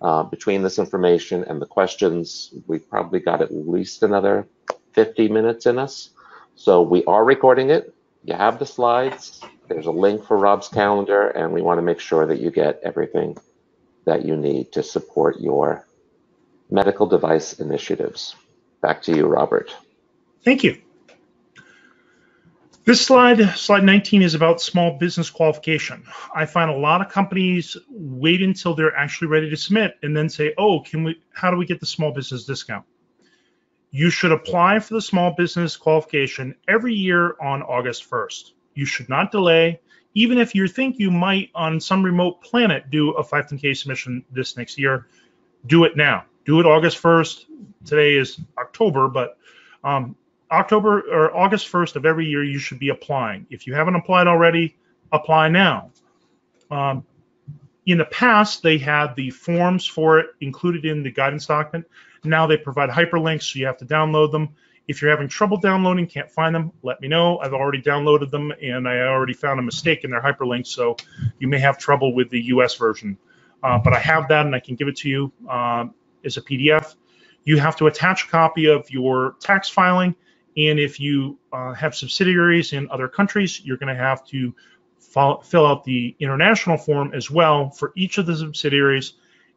Uh, between this information and the questions, we've probably got at least another fifty minutes in us. So we are recording it. You have the slides. There's a link for Rob's calendar, and we want to make sure that you get everything that you need to support your medical device initiatives. Back to you, Robert. Thank you. This slide, slide nineteen, is about small business qualification. I find a lot of companies wait until they're actually ready to submit and then say, oh, can we, how do we get the small business discount? You should apply for the small business qualification every year on August first. You should not delay, even if you think you might on some remote planet do a five ten K submission this next year, do it now. Do it August first. Today is October, but um, October or August first of every year, you should be applying. If you haven't applied already, apply now. Um, In the past, they had the forms for it included in the guidance document. Now they provide hyperlinks, so you have to download them. If you're having trouble downloading, can't find them, let me know. I've already downloaded them, and I already found a mistake in their hyperlink, so you may have trouble with the U S version. Uh, but I have that, and I can give it to you uh, as a P D F. You have to attach a copy of your tax filing, and if you uh, have subsidiaries in other countries, you're going to have to follow, fill out the international form as well for each of the subsidiaries.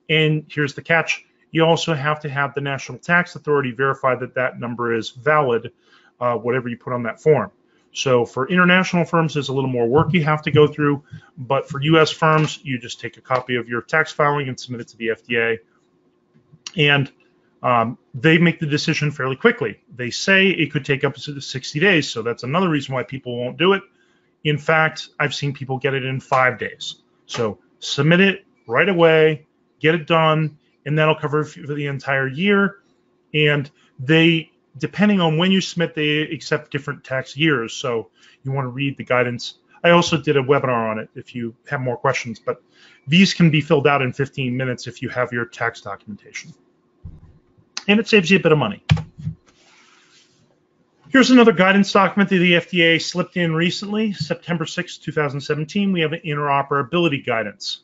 And here's the catch. You also have to have the National Tax Authority verify that that number is valid, uh, whatever you put on that form. So for international firms, there's a little more work you have to go through, but for U S firms, you just take a copy of your tax filing and submit it to the F D A. And um, they make the decision fairly quickly. They say it could take up to sixty days, so that's another reason why people won't do it. In fact, I've seen people get it in five days. So submit it right away, get it done, and that'll cover for the entire year. And they, depending on when you submit, they accept different tax years. So you want to read the guidance. I also did a webinar on it if you have more questions, but these can be filled out in fifteen minutes if you have your tax documentation. And it saves you a bit of money. Here's another guidance document that the F D A slipped in recently, September sixth, two thousand seventeen. We have an interoperability guidance.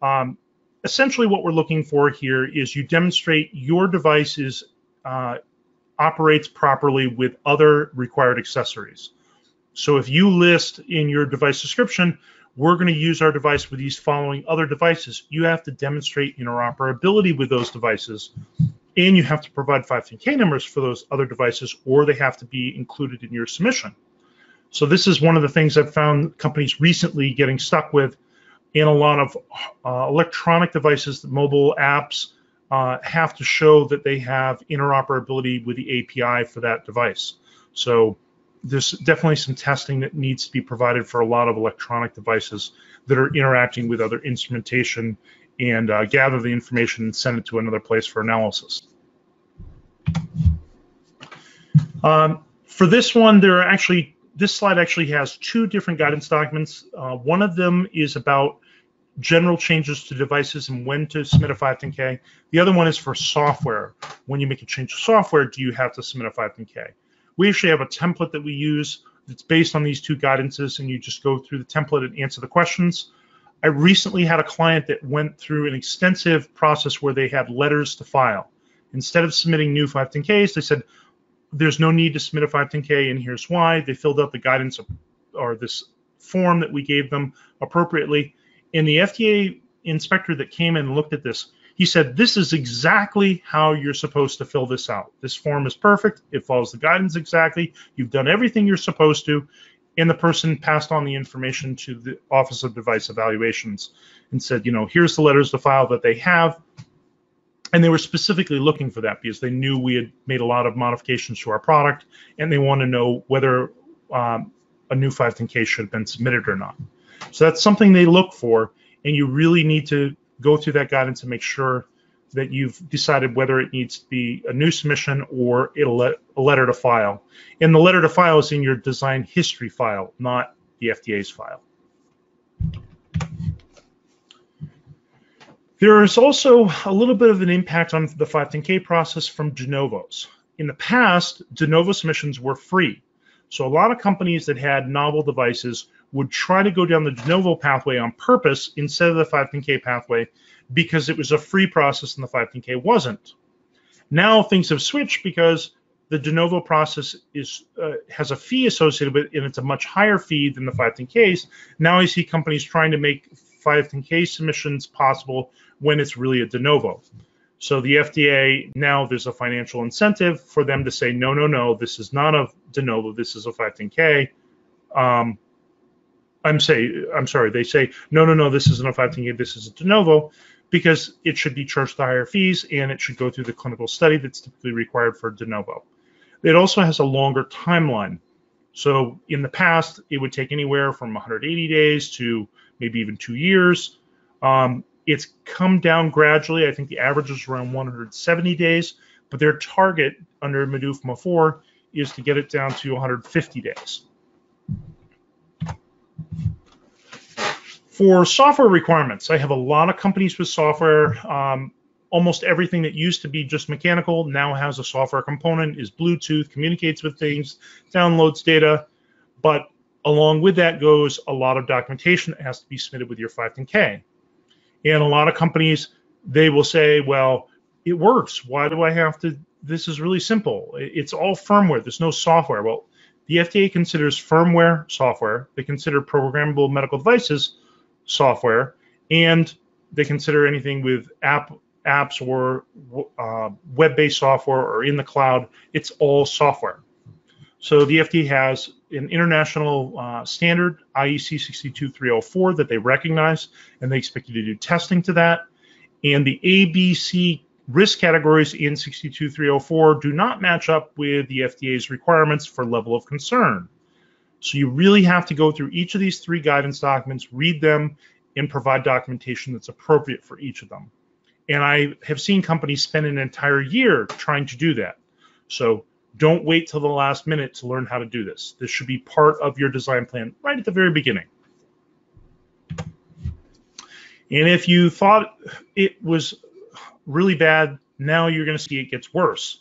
Um, Essentially, what we're looking for here is you demonstrate your device is, uh, operates properly with other required accessories. So if you list in your device description, we're going to use our device with these following other devices, you have to demonstrate interoperability with those devices, and you have to provide five ten K numbers for those other devices, or they have to be included in your submission. So this is one of the things I've found companies recently getting stuck with. And a lot of uh, electronic devices, mobile apps, uh, have to show that they have interoperability with the A P I for that device. So there's definitely some testing that needs to be provided for a lot of electronic devices that are interacting with other instrumentation and uh, gather the information and send it to another place for analysis. Um, for this one, there are actually This slide actually has two different guidance documents. Uh, one of them is about general changes to devices and when to submit a five ten K. The other one is for software. When you make a change to software, do you have to submit a five ten K? We actually have a template that we use that's based on these two guidances, and you just go through the template and answer the questions. I recently had a client that went through an extensive process where they had letters to file. Instead of submitting new five ten Ks, they said, there's no need to submit a five ten K, and here's why. They filled out the guidance or this form that we gave them appropriately. And the F D A inspector that came in and looked at this, he said, this is exactly how you're supposed to fill this out. This form is perfect. It follows the guidance exactly. You've done everything you're supposed to. And the person passed on the information to the Office of Device Evaluations and said, you know, here's the letters to file that they have. And they were specifically looking for that because they knew we had made a lot of modifications to our product, and they want to know whether um, a new five ten K should have been submitted or not. So that's something they look for, and you really need to go through that guidance and make sure that you've decided whether it needs to be a new submission or a, le a letter to file. And the letter to file is in your design history file, not the F D A's file. There is also a little bit of an impact on the five ten K process from de novos. In the past, de novo submissions were free. So a lot of companies that had novel devices would try to go down the de novo pathway on purpose instead of the five ten K pathway because it was a free process and the five ten K wasn't. Now things have switched because the de novo process is, uh, has a fee associated with it, and it's a much higher fee than the five ten Ks. Now I see companies trying to make five ten K submissions possible when it's really a de novo. So the F D A, now there's a financial incentive for them to say, no, no, no, this is not a de novo, this is a five ten K. Um, I'm, say, I'm sorry, they say, no, no, no, this isn't a five ten K, this is a de novo, because it should be charged higher fees and it should go through the clinical study that's typically required for de novo. It also has a longer timeline. So in the past, it would take anywhere from one hundred eighty days to maybe even two years. Um, it's come down gradually. I think the average is around one hundred seventy days, but their target under MDUFMA four is to get it down to one hundred fifty days. For software requirements, I have a lot of companies with software. Um, almost everything that used to be just mechanical now has a software component, is Bluetooth, communicates with things, downloads data. But along with that goes a lot of documentation that has to be submitted with your five ten K. And a lot of companies, they will say, well, it works. Why do I have to? This is really simple. It's all firmware. There's no software. Well, the F D A considers firmware software. They consider programmable medical devices software, and they consider anything with app apps or uh, web-based software or in the cloud. It's all software. So the F D A has an international uh, standard, I E C six two three oh four, that they recognize, and they expect you to do testing to that. And the A B C risk categories in six two three oh four do not match up with the F D A's requirements for level of concern. So you really have to go through each of these three guidance documents, read them, and provide documentation that's appropriate for each of them. And I have seen companies spend an entire year trying to do that. So don't wait till the last minute to learn how to do this. This should be part of your design plan right at the very beginning. And if you thought it was really bad, now you're going to see it gets worse.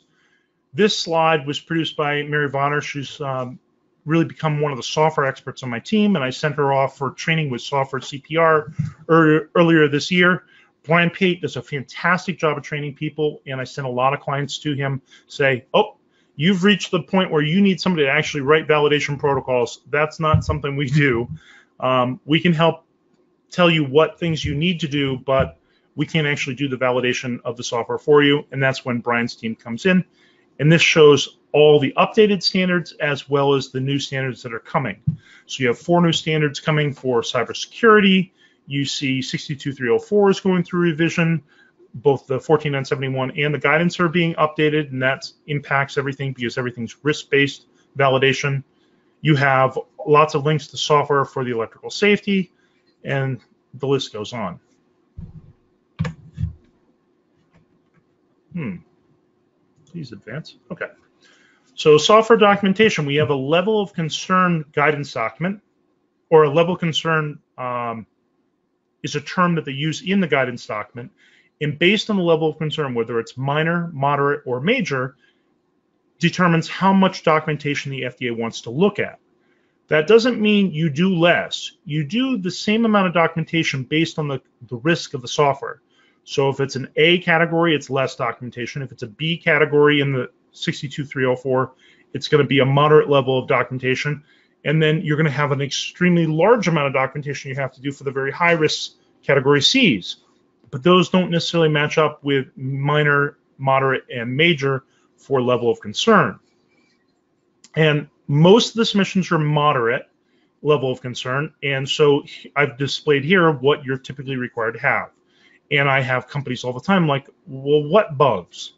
This slide was produced by Mary Vonner. She's um, really become one of the software experts on my team, and I sent her off for training with software C P R er earlier this year. Brian Pate does a fantastic job of training people, and I sent a lot of clients to him say, oh, you've reached the point where you need somebody to actually write validation protocols. That's not something we do. Um, we can help tell you what things you need to do, but we can't actually do the validation of the software for you. And that's when Brian's team comes in. And this shows all the updated standards as well as the new standards that are coming. So you have four new standards coming for cybersecurity. You see six two three oh four is going through revision. Both the one four nine seven one and the guidance are being updated, and that impacts everything because everything's risk-based validation. You have lots of links to software for the electrical safety, and the list goes on. Hmm. Please advance. Okay. So software documentation, we have a level of concern guidance document, or a level of concern um, is a term that they use in the guidance document. And based on the level of concern, whether it's minor, moderate, or major, determines how much documentation the F D A wants to look at. That doesn't mean you do less. You do the same amount of documentation based on the, the risk of the software. So if it's an A category, it's less documentation. If it's a B category in the six two three oh four, it's going to be a moderate level of documentation. And then you're going to have an extremely large amount of documentation you have to do for the very high risk category C's. But those don't necessarily match up with minor, moderate, and major for level of concern. And most of the submissions are moderate level of concern. And so I've displayed here what you're typically required to have. And I have companies all the time like, well, what bugs?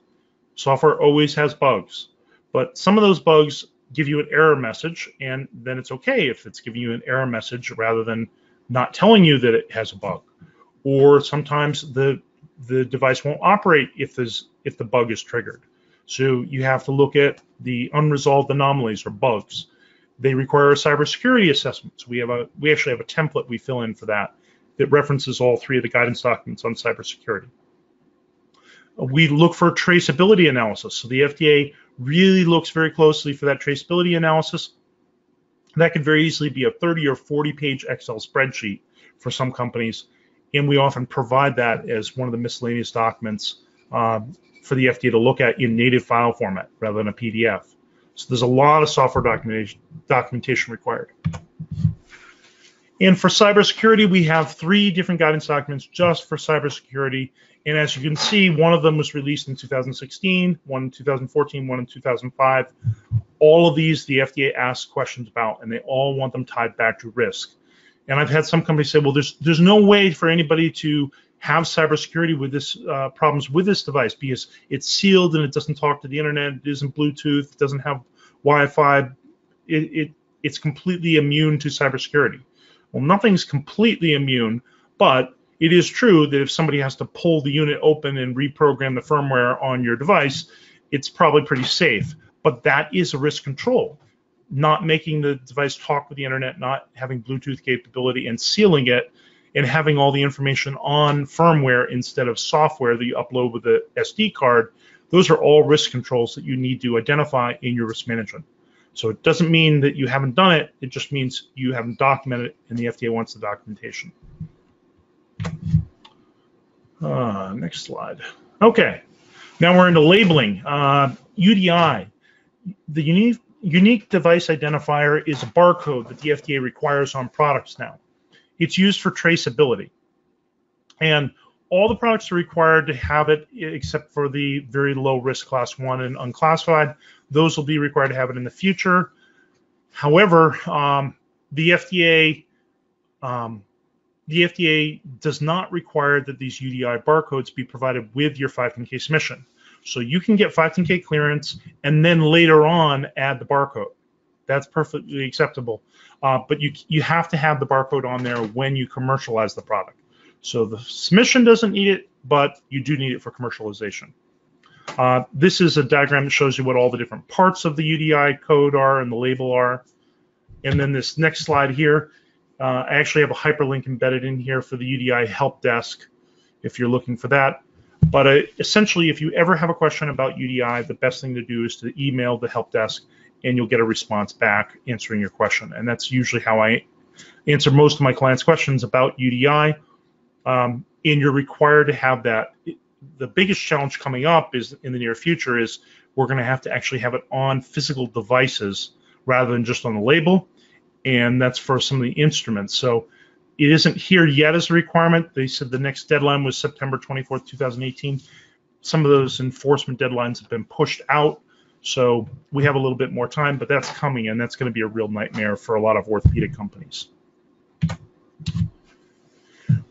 Software always has bugs. But some of those bugs give you an error message, and then it's okay if it's giving you an error message rather than not telling you that it has a bug. Or sometimes the the device won't operate if there's if the bug is triggered. So you have to look at the unresolved anomalies or bugs. They require a cybersecurity assessment. So we have a we actually have a template we fill in for that that references all three of the guidance documents on cybersecurity. We look for traceability analysis. So the F D A really looks very closely for that traceability analysis. That could very easily be a thirty or forty page Excel spreadsheet for some companies. And we often provide that as one of the miscellaneous documents uh, for the F D A to look at in native file format rather than a P D F. So there's a lot of software documentation, documentation required. And for cybersecurity, we have three different guidance documents just for cybersecurity. And as you can see, one of them was released in two thousand sixteen, one in two thousand fourteen, one in two thousand five. All of these the F D A asks questions about, and they all want them tied back to risk. And I've had some companies say, well, there's there's no way for anybody to have cybersecurity with this uh, problems with this device because it's sealed and it doesn't talk to the internet, it isn't Bluetooth, it doesn't have Wi-Fi, it, it, it's completely immune to cybersecurity. Well, nothing's completely immune, but it is true that if somebody has to pull the unit open and reprogram the firmware on your device, it's probably pretty safe, but that is a risk control. Not making the device talk with the internet, not having Bluetooth capability, and sealing it and having all the information on firmware instead of software that you upload with the S D card, those are all risk controls that you need to identify in your risk management. So it doesn't mean that you haven't done it, it just means you haven't documented it and the F D A wants the documentation. Uh, next slide. Okay, now we're into labeling. Uh, U D I, the unique, unique device identifier is a barcode that the F D A requires on products now. It's used for traceability. And all the products are required to have it except for the very low risk class one and unclassified. Those will be required to have it in the future. However, um, the F D A um, the F D A does not require that these U D I barcodes be provided with your five ten K submission. So you can get five ten K clearance and then later on add the barcode. That's perfectly acceptable. Uh, but you, you have to have the barcode on there when you commercialize the product. So the submission doesn't need it, but you do need it for commercialization. Uh, this is a diagram that shows you what all the different parts of the U D I code are and the label are. And then this next slide here, uh, I actually have a hyperlink embedded in here for the U D I help desk if you're looking for that. But uh, essentially, if you ever have a question about U D I, the best thing to do is to email the help desk and you'll get a response back answering your question. And that's usually how I answer most of my clients' questions about U D I. Um, and you're required to have that. The biggest challenge coming up is in the near future is we're going to have to actually have it on physical devices rather than just on the label. And that's for some of the instruments. So it isn't here yet as a requirement. They said the next deadline was September twenty-fourth, two thousand eighteen. Some of those enforcement deadlines have been pushed out. So we have a little bit more time, but that's coming, and that's going to be a real nightmare for a lot of orthopedic companies.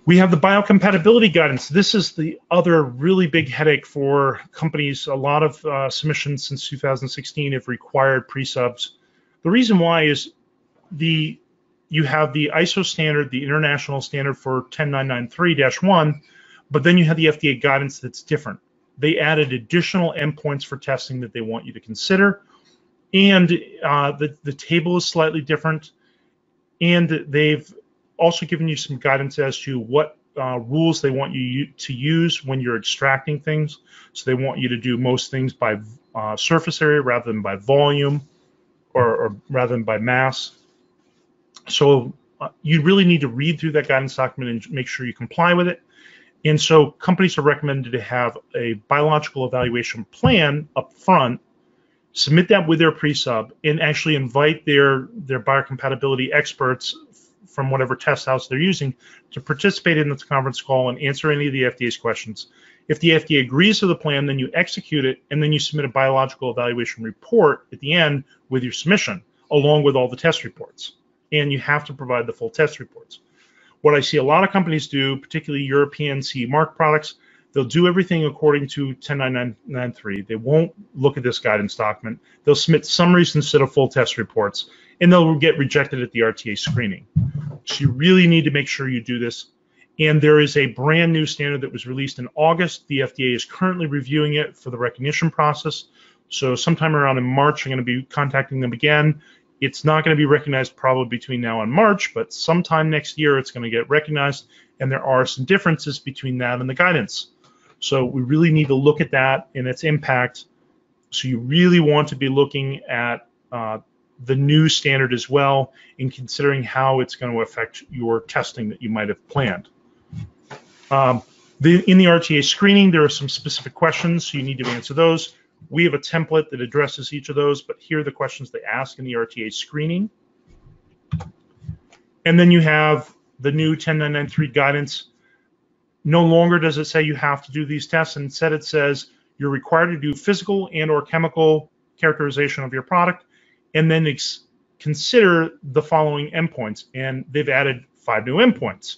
We have the biocompatibility guidance. This is the other really big headache for companies. A lot of uh, submissions since two thousand sixteen have required pre-subs. The reason why is the you have the I S O standard, the international standard for one oh nine nine three dash one, but then you have the F D A guidance that's different. They added additional endpoints for testing that they want you to consider, and uh, the, the table is slightly different, and they've also given you some guidance as to what uh, rules they want you to use when you're extracting things. So they want you to do most things by uh, surface area rather than by volume or, or rather than by mass. So uh, you really need to read through that guidance document and make sure you comply with it. And so companies are recommended to have a biological evaluation plan up front, submit that with their pre-sub, and actually invite their, their biocompatibility experts from whatever test house they're using to participate in this conference call and answer any of the F D A's questions. If the F D A agrees to the plan, then you execute it, and then you submit a biological evaluation report at the end with your submission, along with all the test reports. And you have to provide the full test reports. What I see a lot of companies do, particularly European C E mark products, they'll do everything according to one oh nine nine nine three. They won't look at this guidance document. They'll submit summaries instead of full test reports, and they'll get rejected at the R T A screening. So you really need to make sure you do this. And there is a brand new standard that was released in August. The F D A is currently reviewing it for the recognition process. So sometime around in March, I'm going to be contacting them again. It's not going to be recognized probably between now and March, but sometime next year it's going to get recognized, and there are some differences between that and the guidance. So we really need to look at that and its impact. So you really want to be looking at uh, the new standard as well and considering how it's going to affect your testing that you might have planned. Um, the, in the R T A screening, there are some specific questions, so you need to answer those. We have a template that addresses each of those, but here are the questions they ask in the R T A screening. And then you have the new one oh nine nine three guidance. No longer does it say you have to do these tests. Instead, it says you're required to do physical and or chemical characterization of your product, and then ex consider the following endpoints. And they've added five new endpoints.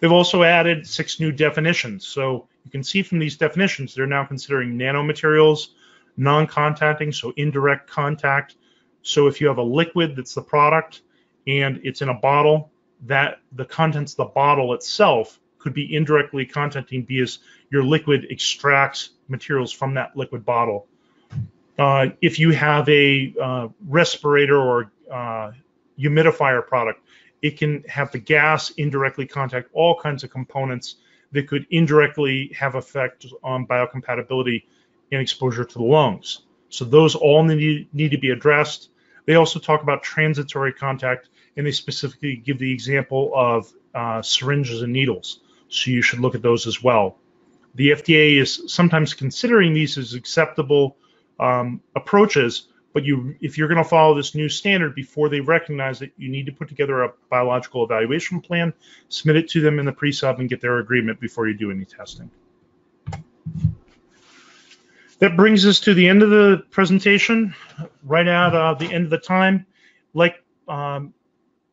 They've also added six new definitions. So you can see from these definitions, they're now considering nanomaterials, non-contacting, so indirect contact. So if you have a liquid that's the product and it's in a bottle, that the contents of the bottle itself could be indirectly contacting because your liquid extracts materials from that liquid bottle. Uh, if you have a uh, respirator or uh, humidifier product, It can have the gas indirectly contact all kinds of components that could indirectly have effect on biocompatibility and exposure to the lungs. So those all need, need to be addressed. They also talk about transitory contact, and they specifically give the example of uh, syringes and needles. So you should look at those as well. The F D A is sometimes considering these as acceptable um, approaches, but you, if you're going to follow this new standard before they recognize it, you need to put together a biological evaluation plan, submit it to them in the pre-sub, and get their agreement before you do any testing. That brings us to the end of the presentation, right at uh, the end of the time. Like um,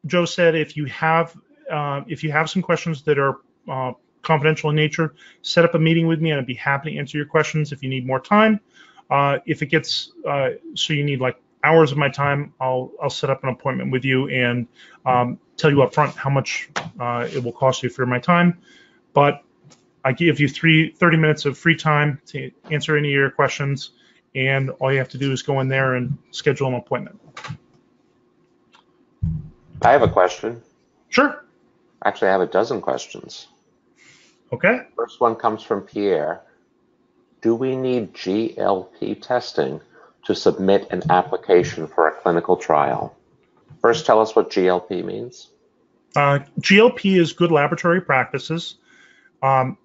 Joe said, if you have uh, if you have some questions that are uh, confidential in nature, set up a meeting with me, and I'd be happy to answer your questions if you need more time. Uh, if it gets uh, so you need like hours of my time, I'll I'll set up an appointment with you and um, tell you up front how much uh, it will cost you for my time. But I give you three, thirty minutes of free time to answer any of your questions, and all you have to do is go in there and schedule an appointment. I have a question. Sure. Actually, I have a dozen questions. Okay. First one comes from Pierre. Do we need G L P testing to submit an application for a clinical trial? First, tell us what G L P means. Uh, G L P is good laboratory practices. Um,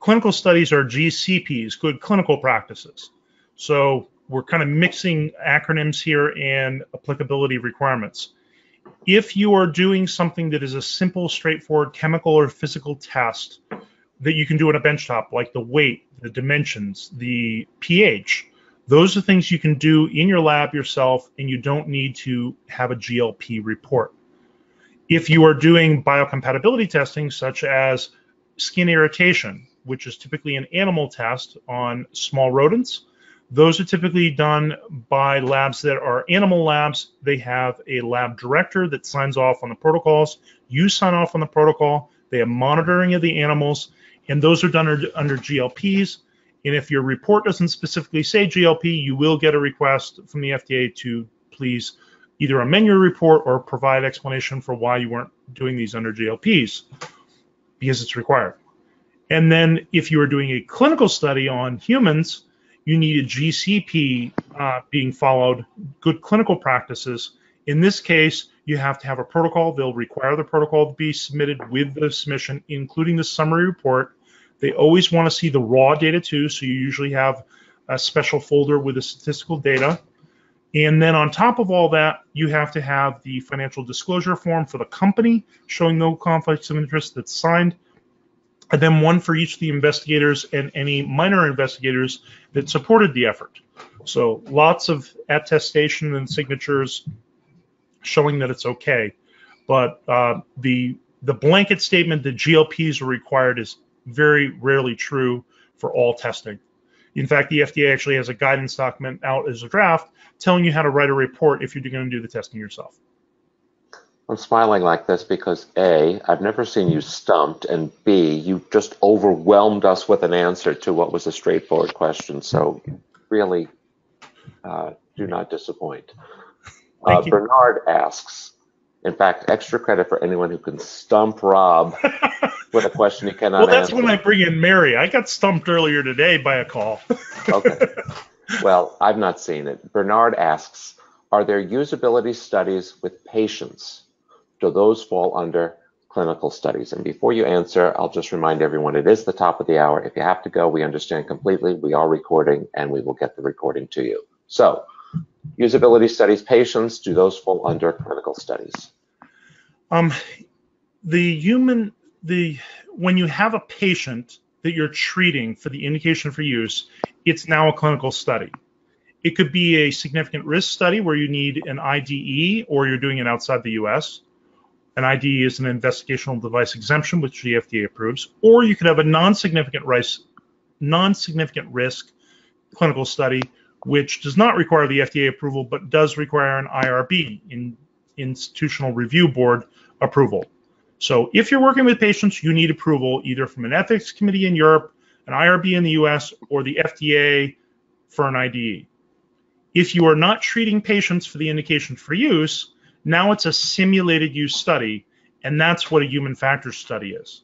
clinical studies are G C Ps, good clinical practices. So we're kind of mixing acronyms here and applicability requirements. If you are doing something that is a simple, straightforward chemical or physical test that you can do on a benchtop, like the weight, the dimensions, the pH, those are things you can do in your lab yourself, and you don't need to have a G L P report. If you are doing biocompatibility testing, such as skin irritation, which is typically an animal test on small rodents, those are typically done by labs that are animal labs. They have a lab director that signs off on the protocols. You sign off on the protocol. They have monitoring of the animals, and those are done under, under G L Ps. And if your report doesn't specifically say G L P, you will get a request from the F D A to please either amend your report or provide explanation for why you weren't doing these under G L Ps, because it's required. And then if you are doing a clinical study on humans, you need a G C P uh, being followed, good clinical practices. In this case, you have to have a protocol. They'll require the protocol to be submitted with the submission, including the summary report. They always want to see the raw data too, so you usually have a special folder with the statistical data. And then on top of all that, you have to have the financial disclosure form for the company showing no conflicts of interest that's signed, and then one for each of the investigators and any minor investigators that supported the effort. So lots of attestation and signatures showing that it's okay, but uh, the the blanket statement that G L Ps are required is very rarely true for all testing. In fact, the F D A actually has a guidance document out as a draft telling you how to write a report if you're going to do the testing yourself. I'm smiling like this because A, I've never seen you stumped, and B, you just overwhelmed us with an answer to what was a straightforward question. So really uh, do not disappoint. Uh, Bernard asks, in fact, extra credit for anyone who can stump Rob with a question he cannot answer. Well, that's answer. When I bring in Mary. I got stumped earlier today by a call. Okay. Well, I've not seen it. Bernard asks, are there usability studies with patients? Do those fall under clinical studies? And before you answer, I'll just remind everyone it is the top of the hour. If you have to go, we understand completely. We are recording, and we will get the recording to you. So, usability studies, patients, do those fall under clinical studies? Um, the human, the when you have a patient that you're treating for the indication for use, it's now a clinical study. It could be a significant risk study where you need an I D E, or you're doing it outside the U S. An I D E is an investigational device exemption, which the F D A approves. Or you could have a non-significant risk, non-significant risk clinical study, which does not require the F D A approval, but does require an I R B, in Institutional Review Board approval. So if you're working with patients, you need approval either from an ethics committee in Europe, an I R B in the U S, or the F D A for an I D E. If you are not treating patients for the indication for use, now it's a simulated use study, And that's what a human factors study is.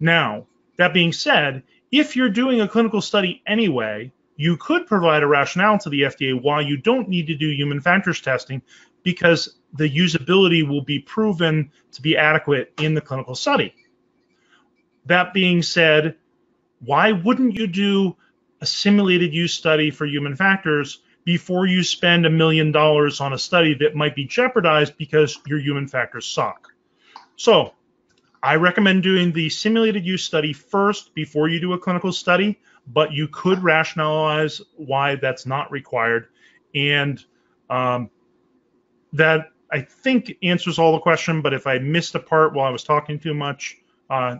Now, that being said, if you're doing a clinical study anyway, you could provide a rationale to the F D A why you don't need to do human factors testing, because the usability will be proven to be adequate in the clinical study. That being said, why wouldn't you do a simulated use study for human factors before you spend a million dollars on a study that might be jeopardized because your human factors suck? So I recommend doing the simulated use study first before you do a clinical study, but you could rationalize why that's not required. And um, that, I think, answers all the question, but if I missed a part while I was talking too much, uh,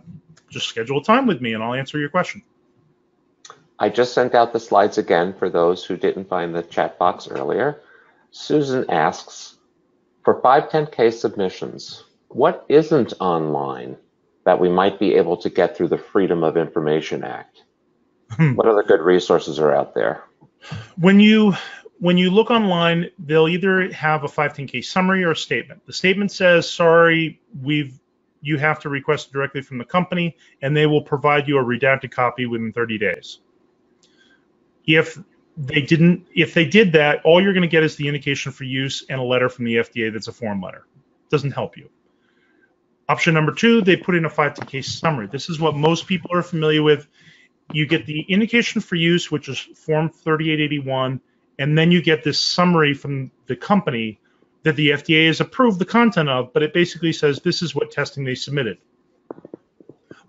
just schedule time with me and I'll answer your question. I just sent out the slides again for those who didn't find the chat box earlier. Susan asks, for five ten K submissions, what isn't online that we might be able to get through the Freedom of Information Act? What other good resources are out there? When you when you look online, they'll either have a five ten K summary or a statement. The statement says, sorry, we've you have to request it directly from the company, and they will provide you a redacted copy within thirty days. If they didn't, if they did that, all you're going to get is the indication for use and a letter from the F D A that's a form letter. It doesn't help you. Option number two, they put in a five ten K summary. This is what most people are familiar with. You get the indication for use, which is form thirty-eight eighty-one, and then you get this summary from the company that the F D A has approved the content of, but it basically says this is what testing they submitted.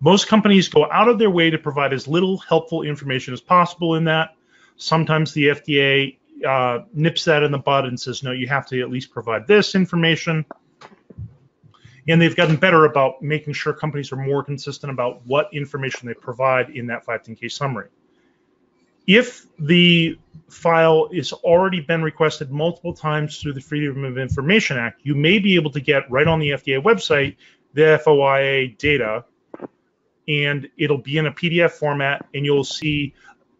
Most companies go out of their way to provide as little helpful information as possible in that. Sometimes the F D A uh, nips that in the bud and says, no, you have to at least provide this information. And they've gotten better about making sure companies are more consistent about what information they provide in that five ten K summary. If the file is already been requested multiple times through the Freedom of Information Act, you may be able to get right on the F D A website the FOIA data, and it'll be in a P D F format, and you'll see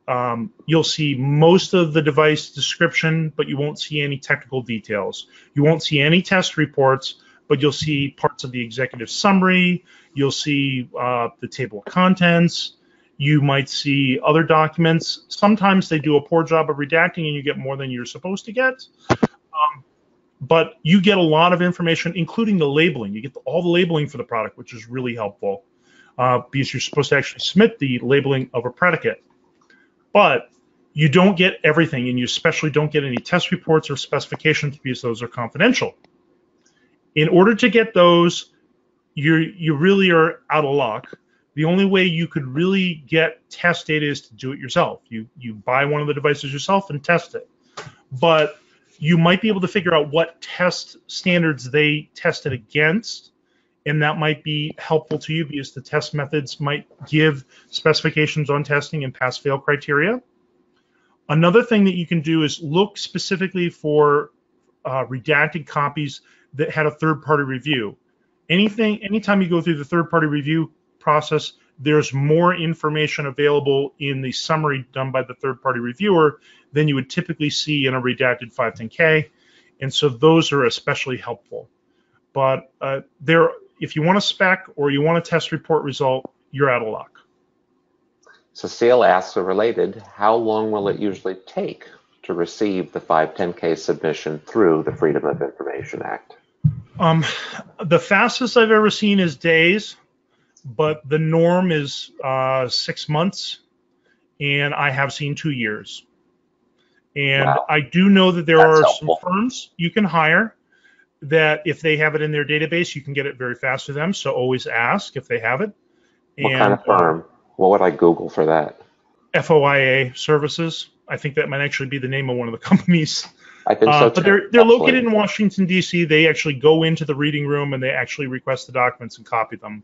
um, you'll see most of the device description, but you won't see any technical details. You won't see any test reports, but you'll see parts of the executive summary. You'll see uh, the table of contents. You might see other documents. Sometimes they do a poor job of redacting and you get more than you're supposed to get. Um, but you get a lot of information, including the labeling. You get the, all the labeling for the product, which is really helpful uh, because you're supposed to actually submit the labeling of a predicate. But you don't get everything, and you especially don't get any test reports or specifications because those are confidential. In order to get those, you you really are out of luck. The only way you could really get test data is to do it yourself. You you buy one of the devices yourself and test it. But you might be able to figure out what test standards they tested against, and that might be helpful to you because the test methods might give specifications on testing and pass-fail criteria. Another thing that you can do is look specifically for uh, redacted copies that had a third-party review. Anything, anytime you go through the third-party review process, there's more information available in the summary done by the third-party reviewer than you would typically see in a redacted five ten K, and so those are especially helpful. But uh, there, if you want a spec or you want a test report result, you're out of luck. Cecile asks, related, how long will it usually take to receive the five ten K submission through the Freedom of Information Act? Um, the fastest I've ever seen is days, but the norm is uh, six months, and I have seen two years. And wow. I do know that there That's are helpful. some firms you can hire that if they have it in their database, you can get it very fast to them, so always ask if they have it. What and, kind of firm? Uh, what would I Google for that? F O I A Services. I think that might actually be the name of one of the companies. I think uh, so too. But they're, they're located in Washington, D C They actually go into the reading room and they actually request the documents and copy them.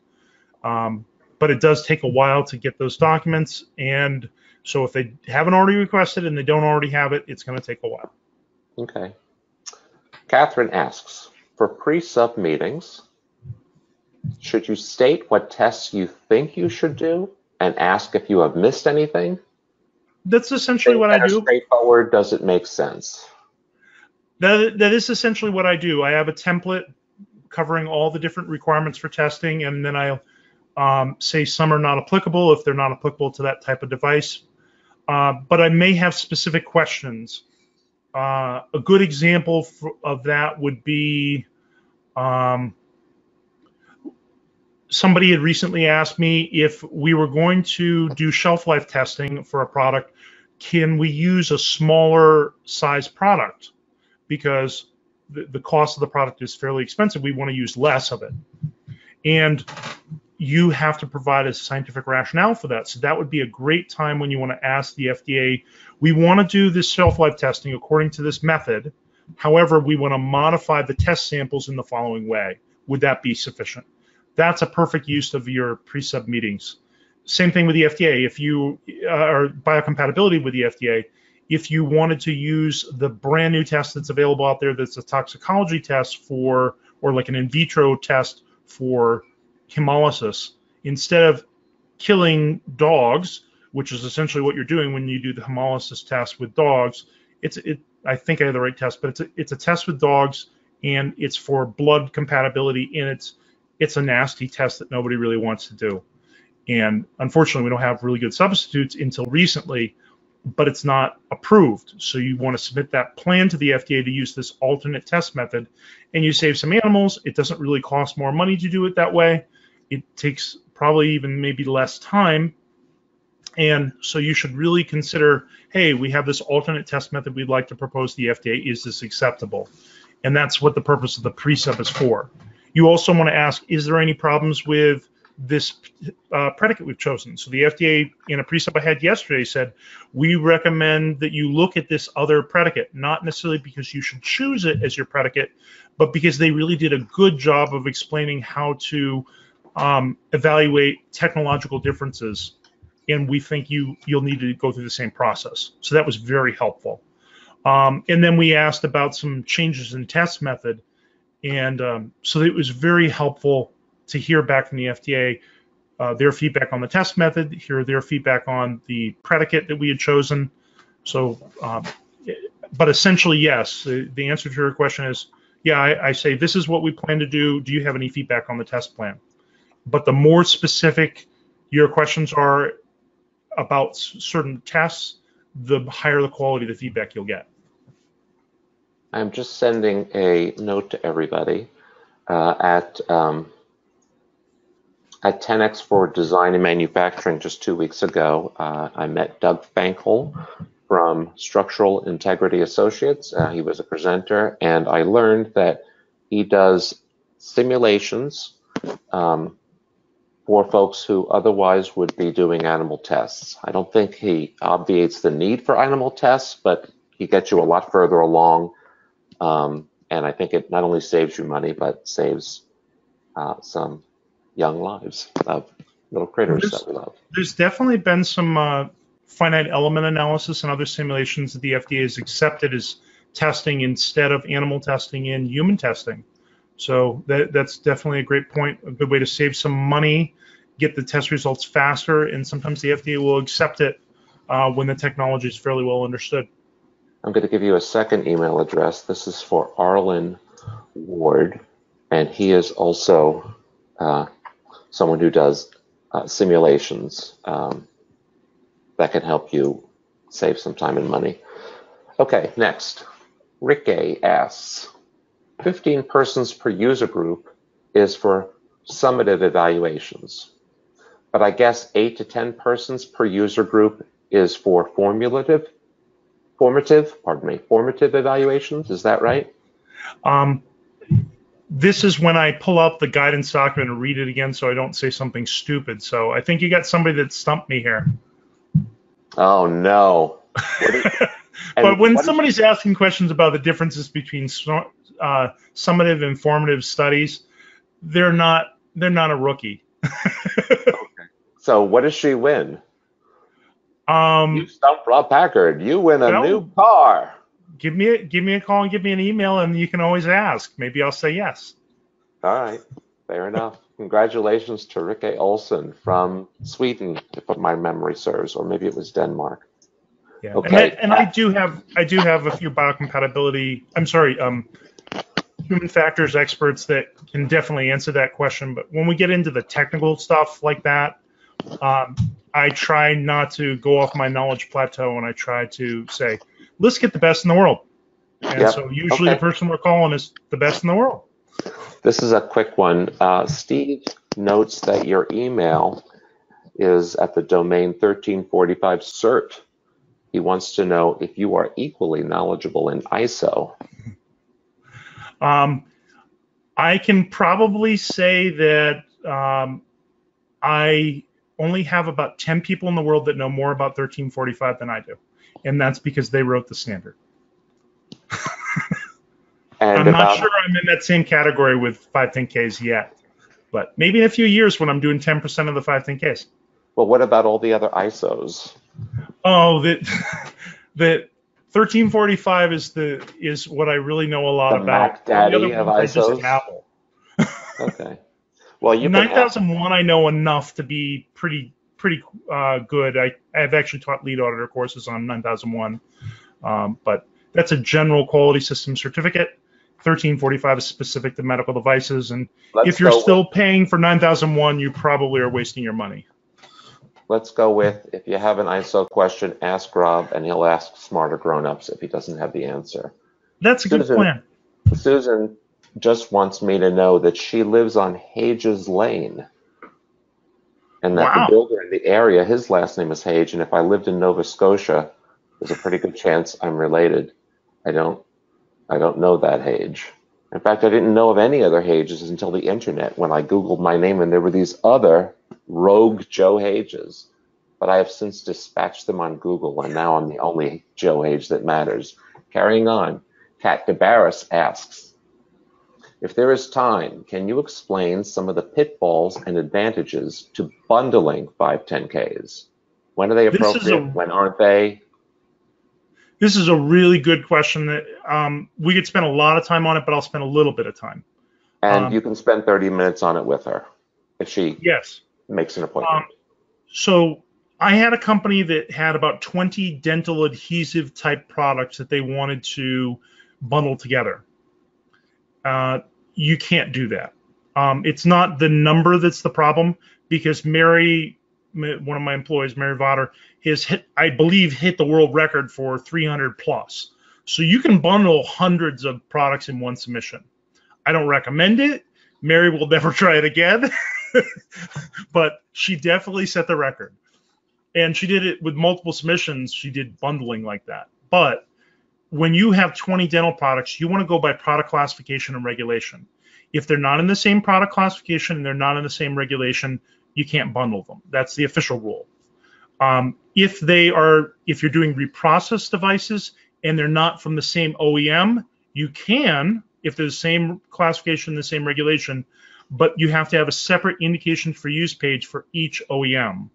Um, but it does take a while to get those documents. And so if they haven't already requested and they don't already have it, it's going to take a while. Okay. Catherine asks, for pre-sub meetings, should you state what tests you think you should do and ask if you have missed anything? That's essentially what I do. Straightforward, does it make sense? That, that is essentially what I do. I have a template covering all the different requirements for testing, and then I'll um, say some are not applicable if they're not applicable to that type of device. Uh, but I may have specific questions. Uh, a good example for, of that would be um, somebody had recently asked me, if we were going to do shelf life testing for a product, can we use a smaller size product? Because the, the cost of the product is fairly expensive. We want to use less of it. And you have to provide a scientific rationale for that. So that would be a great time when you want to ask the F D A, we want to do this shelf life testing according to this method. However, we want to modify the test samples in the following way. Would that be sufficient? That's a perfect use of your pre-sub meetings. Same thing with the F D A. If you uh, or biocompatibility with the F D A, if you wanted to use the brand new test that's available out there, that's a toxicology test for, or like an in vitro test for hemolysis, instead of killing dogs, which is essentially what you're doing when you do the hemolysis test with dogs. It's it. I think I have the right test, but it's a, it's a test with dogs, and it's for blood compatibility, and it's it's a nasty test that nobody really wants to do. And unfortunately, we don't have really good substitutes until recently, but it's not approved. So you want to submit that plan to the F D A to use this alternate test method, and you save some animals. It doesn't really cost more money to do it that way. It takes probably even maybe less time. And so you should really consider, hey, we have this alternate test method we'd like to propose to the F D A. Is this acceptable? And that's what the purpose of the pre-sub is for. You also want to ask, is there any problems with this uh, predicate we've chosen? So the F D A, in a pre-sub I had yesterday, said, we recommend that you look at this other predicate, not necessarily because you should choose it as your predicate, but because they really did a good job of explaining how to um, evaluate technological differences. And we think you, you'll need to go through the same process. So that was very helpful. Um, and then we asked about some changes in test method. And um, so it was very helpful to hear back from the F D A, uh, their feedback on the test method, hear their feedback on the predicate that we had chosen. So, um, but essentially, yes, the, the answer to your question is, yeah, I, I say, this is what we plan to do. Do you have any feedback on the test plan? But the more specific your questions are about certain tests, the higher the quality of the feedback you'll get. I'm just sending a note to everybody uh, at um, at ten X for Design and Manufacturing just two weeks ago. Uh, I met Doug Fankhol from Structural Integrity Associates. Uh, he was a presenter, and I learned that he does simulations um, for folks who otherwise would be doing animal tests. I don't think he obviates the need for animal tests, but he gets you a lot further along. Um, and I think it not only saves you money, but saves uh, some young lives of little critters that we love. There's definitely been some uh, finite element analysis and other simulations that the F D A has accepted as testing instead of animal testing in human testing. So that, that's definitely a great point, a good way to save some money, get the test results faster, and sometimes the F D A will accept it uh, when the technology is fairly well understood. I'm going to give you a second email address. This is for Arlen Ward, and he is also uh, someone who does uh, simulations um, that can help you save some time and money. Okay, next. Rick A asks, fifteen persons per user group is for summative evaluations, but I guess eight to ten persons per user group is for formulative, formative, pardon me, formative evaluations. Is that right? Um, this is when I pull up the guidance document and read it again so I don't say something stupid. So I think you got somebody that stumped me here. Oh, no. But when somebody's asking questions about the differences between uh, summative and formative studies, they're not they're not a rookie. Okay. So what does she win? Um, you stumped Rob Packard. You win a you know, new car. Give me a, give me a call and give me an email, and you can always ask. Maybe I'll say yes. All right, fair enough. Congratulations to Rick A Olson from Sweden, if my memory serves, or maybe it was Denmark. Yeah. Okay. And, I, and I do have I do have a few biocompatibility. I'm sorry. Um, human factors experts that can definitely answer that question. But when we get into the technical stuff like that, um, I try not to go off my knowledge plateau, and I try to say, let's get the best in the world. And yep. so usually okay. the person we're calling is the best in the world. This is a quick one. Uh, Steve notes that your email is at the domain thirteen forty-five cert. He wants to know if you are equally knowledgeable in I S O. Um, I can probably say that um, I only have about ten people in the world that know more about thirteen forty-five than I do. And that's because they wrote the standard. And I'm about, not sure I'm in that same category with five ten Ks yet, but maybe in a few years when I'm doing ten percent of the five ten Ks. Well, what about all the other I S Os? Oh, that that thirteen forty-five is the is what I really know a lot the about. Mac Daddy the other ones of I S Os. I just dabble. Okay. Well, you nine thousand one I know enough to be pretty pretty uh, good. I I've actually taught lead auditor courses on nine thousand one, um, but that's a general quality system certificate. thirteen forty-five is specific to medical devices, and Let's if you're still with, paying for nine thousand one, you probably are wasting your money. Let's go with, if you have an I S O question, ask Rob, and he'll ask smarter grown-ups if he doesn't have the answer. That's a Susan, good plan. Susan just wants me to know that she lives on Hage's Lane, and that wow. the builder in the area, his last name is Hage, and if I lived in Nova Scotia, there's a pretty good chance I'm related. I don't. I don't know that Hage. In fact, I didn't know of any other Hages until the internet when I Googled my name, and there were these other rogue Joe Hages. But I have since dispatched them on Google, and now I'm the only Joe Hage that matters. Carrying on, Kat DeBarris asks, if there is time, can you explain some of the pitfalls and advantages to bundling five ten Ks? When are they appropriate? When aren't they? This is a really good question that um, we could spend a lot of time on it, but I'll spend a little bit of time. And um, you can spend thirty minutes on it with her if she yes. makes an appointment. Um, so I had a company that had about twenty dental adhesive type products that they wanted to bundle together. Uh, you can't do that. Um, it's not the number that's the problem, because Mary, one of my employees, Mary Vonner, has hit, I believe, hit the world record for three hundred plus. So you can bundle hundreds of products in one submission. I don't recommend it. Mary will never try it again, but she definitely set the record. And she did it with multiple submissions. She did bundling like that. But when you have twenty dental products, you want to go by product classification and regulation. If they're not in the same product classification and they're not in the same regulation, you can't bundle them. That's the official rule. Um, if they are, if you're doing reprocessed devices and they're not from the same O E M, you can, if they're the same classification, the same regulation, but you have to have a separate indication for use page for each O E M,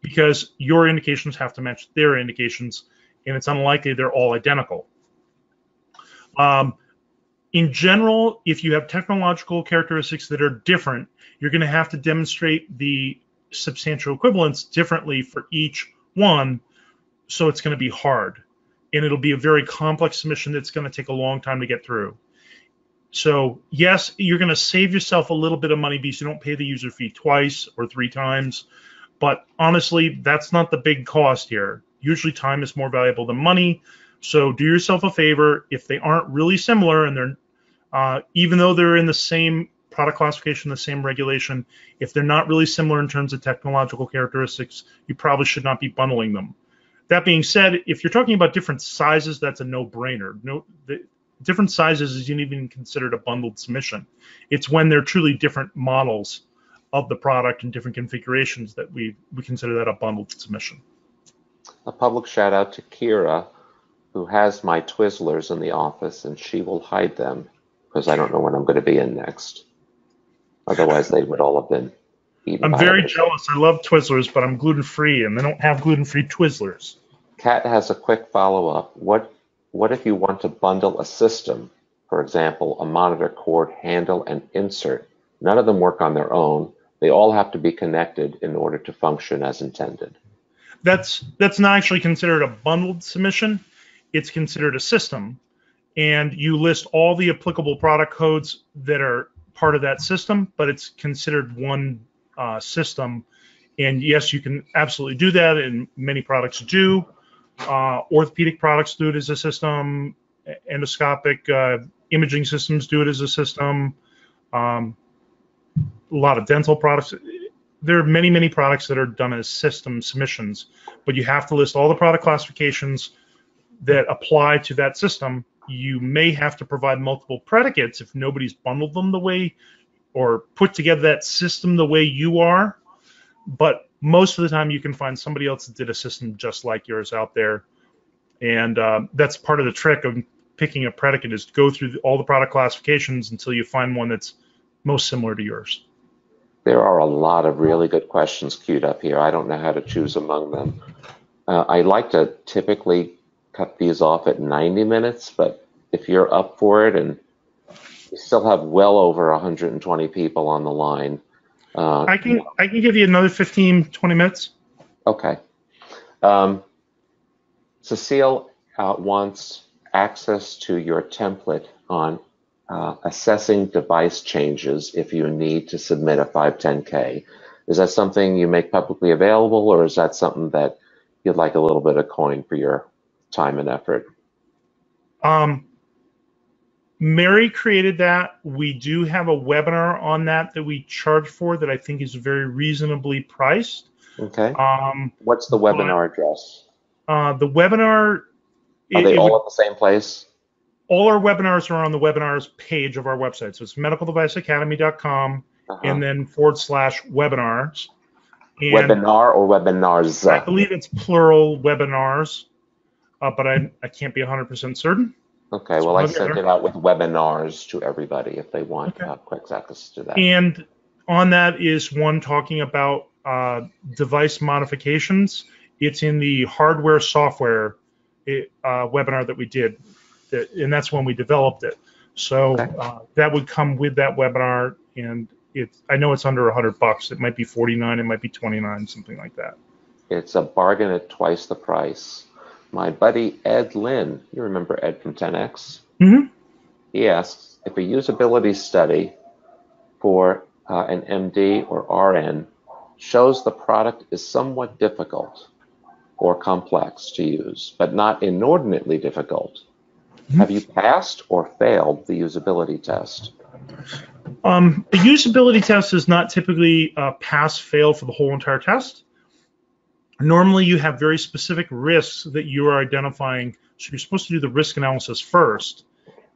because your indications have to match their indications, and it's unlikely they're all identical. Um, In general, if you have technological characteristics that are different, you're going to have to demonstrate the substantial equivalence differently for each one, so it's going to be hard. And it'll be a very complex submission that's going to take a long time to get through. So yes, you're going to save yourself a little bit of money because you don't pay the user fee twice or three times, but honestly, that's not the big cost here. Usually time is more valuable than money, so do yourself a favor. If they aren't really similar and they're Uh, even though they're in the same product classification, the same regulation, if they're not really similar in terms of technological characteristics, you probably should not be bundling them. That being said, if you're talking about different sizes, that's a no-brainer. No, the, different sizes isn't even considered a bundled submission. It's when they're truly different models of the product and different configurations that we, we consider that a bundled submission. A public shout out to Kira, who has my Twizzlers in the office, and she will hide them, because I don't know when I'm going to be in next. Otherwise, they would all have been eaten. I'm very jealous. I love Twizzlers, but I'm gluten-free, and they don't have gluten-free Twizzlers. Kat has a quick follow-up. What, what if you want to bundle a system, for example, a monitor cord, handle, and insert? None of them work on their own. They all have to be connected in order to function as intended. That's, that's not actually considered a bundled submission. It's considered a system. and you list all the applicable product codes that are part of that system, but it's considered one uh, system. And yes, you can absolutely do that, and many products do. Uh, orthopedic products do it as a system. Endoscopic uh, imaging systems do it as a system. Um, a lot of dental products. There are many, many products that are done as system submissions, but you have to list all the product classifications that apply to that system. You may have to provide multiple predicates if nobody's bundled them the way or put together that system the way you are. But most of the time you can find somebody else that did a system just like yours out there. And uh, that's part of the trick of picking a predicate, is to go through all the product classifications until you find one that's most similar to yours. There are a lot of really good questions queued up here. I don't know how to choose among them. Uh, I like to typically cut these off at ninety minutes, but if you're up for it, and you still have well over one hundred twenty people on the line. Uh, I can I can give you another fifteen, twenty minutes. Okay. Um, Cecile uh, wants access to your template on Uh, assessing device changes if you need to submit a five ten K. Is that something you make publicly available, or is that something that you'd like a little bit of coin for your time and effort? Um, Mary created that. We do have a webinar on that that we charge for that I think is very reasonably priced. Okay. Um, What's the webinar uh, address? Uh, the webinar... Are it, they all would, at the same place? All our webinars are on the webinars page of our website. So it's medical device academy dot com uh-huh. and then forward slash webinars. And webinar or webinars? I believe it's plural webinars, uh, but I, I can't be one hundred percent certain. Okay, so well, I sent it out with webinars to everybody if they want okay. to have quick access to that. And on that is one talking about uh, device modifications. It's in the hardware software it, uh, webinar that we did. That, and that's when we developed it. So okay. uh, that would come with that webinar, and it, I know it's under a hundred bucks. It might be forty-nine, it might be twenty-nine, something like that. It's a bargain at twice the price. My buddy Ed Lin, you remember Ed from ten X? Mm-hmm. He asks if a usability study for uh, an M D or R N shows the product is somewhat difficult or complex to use, but not inordinately difficult. Have you passed or failed the usability test? Um, the usability test is not typically a pass-fail for the whole entire test. Normally, you have very specific risks that you are identifying. So you're supposed to do the risk analysis first,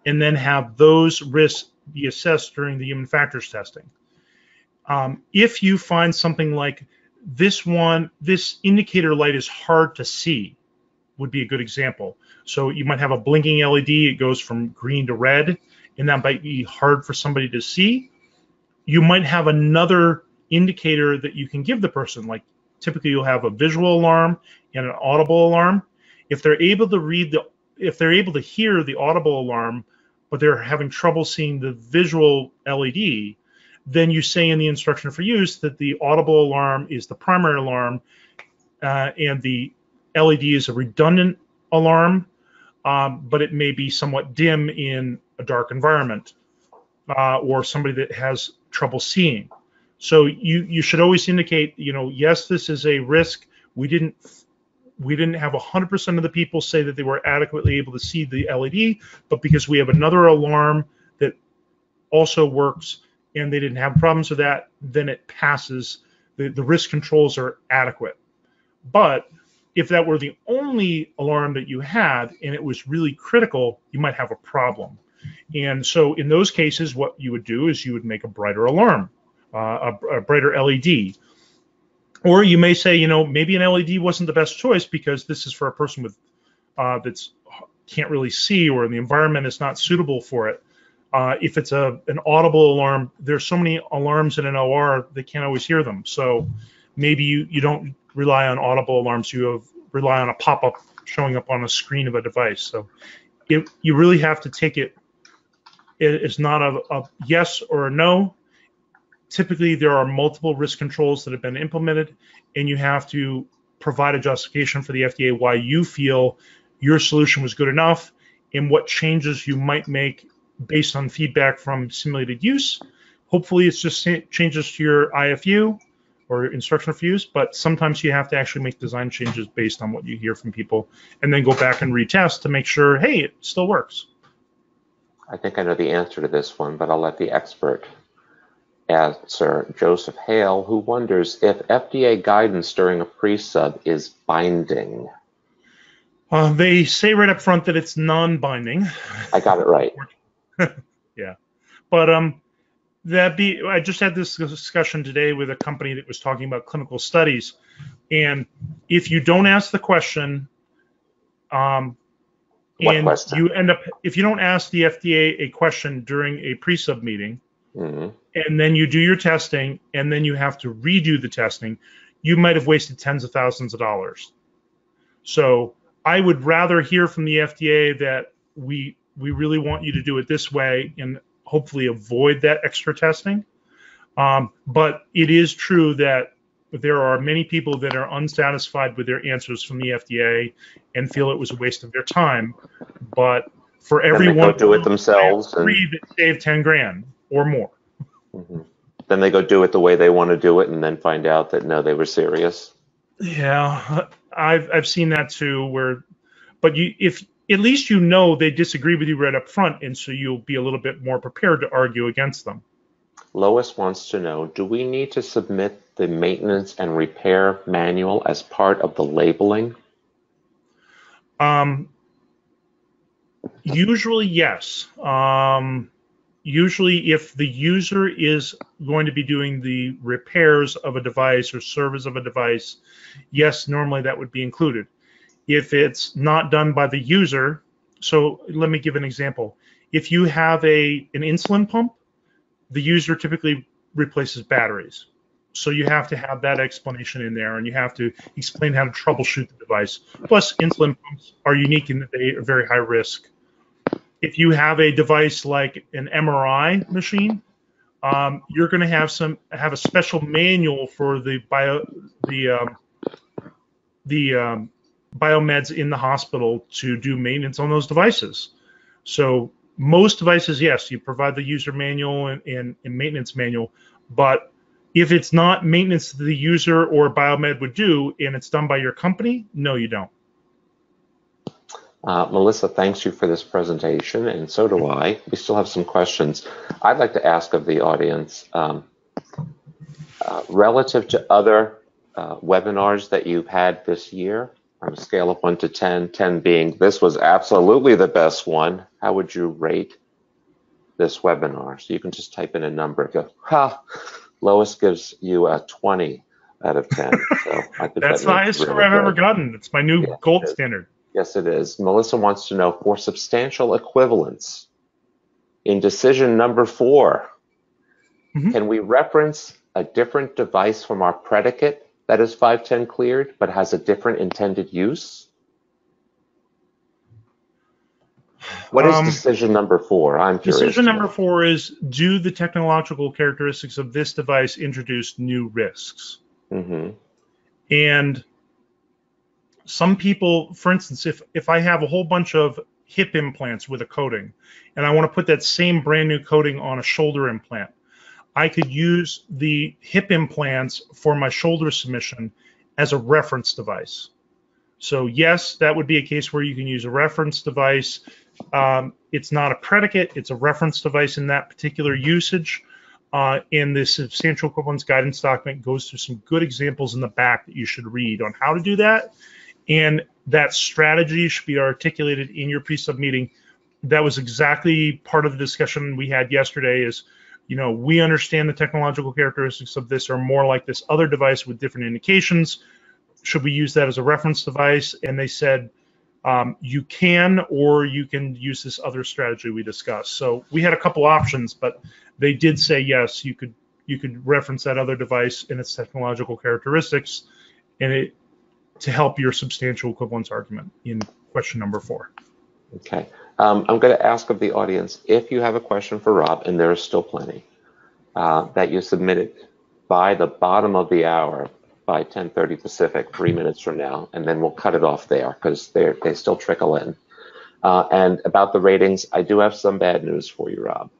and then have those risks be assessed during the human factors testing. Um, if you find something like this one, this indicator light is hard to see, would be a good example. So you might have a blinking L E D, it goes from green to red, and that might be hard for somebody to see. You might have another indicator that you can give the person, like typically you'll have a visual alarm and an audible alarm. If they're able to read the, if they're able to hear the audible alarm, but they're having trouble seeing the visual L E D, then you say in the instruction for use that the audible alarm is the primary alarm uh, and the L E D is a redundant alarm, um, but it may be somewhat dim in a dark environment uh, or somebody that has trouble seeing. So you you should always indicate, you know, yes, this is a risk. We didn't we didn't have one hundred percent of the people say that they were adequately able to see the L E D, but because we have another alarm that also works and they didn't have problems with that, then it passes. The, the risk controls are adequate. But if that were the only alarm that you had and it was really critical, you might have a problem. And so in those cases, what you would do is you would make a brighter alarm, uh, a, a brighter L E D. Or you may say, you know, maybe an L E D wasn't the best choice because this is for a person with uh, that's can't really see, or the environment is not suitable for it. Uh, if it's a an audible alarm, there's so many alarms in an O R, they can't always hear them. So maybe you, you don't rely on audible alarms, you have, rely on a pop-up showing up on a screen of a device. So it, you really have to take it, it's not a, a yes or a no. Typically there are multiple risk controls that have been implemented, and you have to provide a justification for the F D A why you feel your solution was good enough and what changes you might make based on feedback from simulated use. Hopefully it's just changes to your I F U or instruction for use, but sometimes you have to actually make design changes based on what you hear from people and then go back and retest to make sure, hey, it still works. I think I know the answer to this one, but I'll let the expert answer. Joseph Hale, who wonders if F D A guidance during a pre-sub is binding. Uh, they say right up front that it's non-binding. I got it right. Yeah, but um, that be. I just had this discussion today with a company that was talking about clinical studies, and if you don't ask the question, um, what and question? you end up if you don't ask the F D A a question during a pre-sub meeting, mm-hmm. and then you do your testing, and then you have to redo the testing, you might have wasted tens of thousands of dollars. So I would rather hear from the F D A that we we really want you to do it this way and hopefully avoid that extra testing. Um, but it is true that there are many people that are unsatisfied with their answers from the F D A and feel it was a waste of their time. But for everyone, do it themselves. Three that save ten grand or more. Mm-hmm. Then they go do it the way they want to do it, and then find out that no, they were serious. Yeah. I've I've seen that too, where, but you if at least you know they disagree with you right up front, and so you'll be a little bit more prepared to argue against them. Lois wants to know: do we need to submit the maintenance and repair manual as part of the labeling? Um. Usually, yes. Um, usually, if the user is going to be doing the repairs of a device or service of a device, yes, normally that would be included. If it's not done by the user, so let me give an example. If you have a an insulin pump, the user typically replaces batteries. So you have to have that explanation in there, and you have to explain how to troubleshoot the device. Plus, insulin pumps are unique in that they are very high risk. If you have a device like an M R I machine, um, you're going to have some have a special manual for the bio the um, the um, biomeds in the hospital to do maintenance on those devices. So most devices, yes, you provide the user manual and, and, and maintenance manual, but if it's not maintenance that the user or biomed would do and it's done by your company, no, you don't. Uh, Melissa thanks you for this presentation, and so do I. We still have some questions I'd like to ask of the audience. Um, uh, relative to other uh, webinars that you've had this year, on a scale of one to ten, ten being this was absolutely the best one, how would you rate this webinar? So you can just type in a number and go, ha, Lois gives you a twenty out of ten. So I think that's the highest score I've ever gotten. It's my new yeah, gold standard. Yes, it is. Melissa wants to know, for substantial equivalence, in decision number four, mm-hmm. can we reference a different device from our predicate that is five ten cleared, but has a different intended use? What is um, decision number four? I'm curious. Decision number four is, do the technological characteristics of this device introduce new risks? Mm-hmm. And some people, for instance, if, if I have a whole bunch of hip implants with a coating, and I want to put that same brand new coating on a shoulder implant, I could use the hip implants for my shoulder submission as a reference device. So yes, that would be a case where you can use a reference device. Um, it's not a predicate, it's a reference device in that particular usage. Uh, and the substantial equivalence guidance document goes through some good examples in the back that you should read on how to do that. And that strategy should be articulated in your pre-sub meeting. That was exactly part of the discussion we had yesterday is, you know, we understand the technological characteristics of this are more like this other device with different indications. Should we use that as a reference device? And they said, um, you can, or you can use this other strategy we discussed. So we had a couple options, but they did say, yes, you could you could reference that other device and its technological characteristics and it to help your substantial equivalence argument in question number four. Okay. Um, I'm going to ask of the audience, if you have a question for Rob, and there is still plenty, uh, that you submit it by the bottom of the hour, by ten thirty Pacific, three minutes from now, and then we'll cut it off there because they still trickle in. Uh, and about the ratings, I do have some bad news for you, Rob.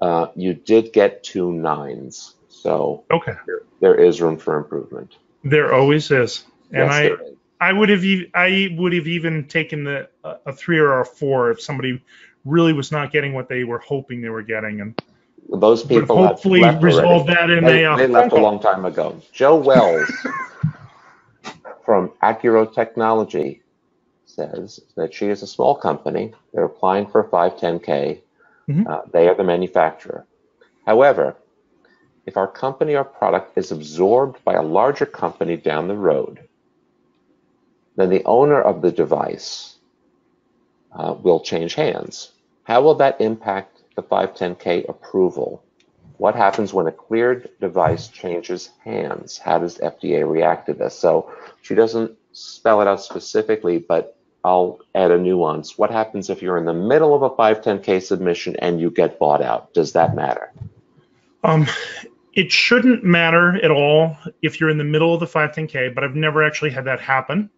Uh, you did get two nines, so okay, there, there is room for improvement. There always is, and yes, I there is. I would have I would have even taken the a three or a four if somebody really was not getting what they were hoping they were getting, and those people hopefully resolve that in they, a they left a long time ago. Joe Wells from Accuro Technology says that she is a small company. They're applying for five ten K. Mm-hmm. Uh, they are the manufacturer. However, if our company or product is absorbed by a larger company down the road, then the owner of the device uh, will change hands. How will that impact the five ten K approval? What happens when a cleared device changes hands? How does F D A react to this? So she doesn't spell it out specifically, but I'll add a nuance. What happens if you're in the middle of a five ten K submission and you get bought out? Does that matter? Um, it shouldn't matter at all if you're in the middle of the five ten K, but I've never actually had that happen.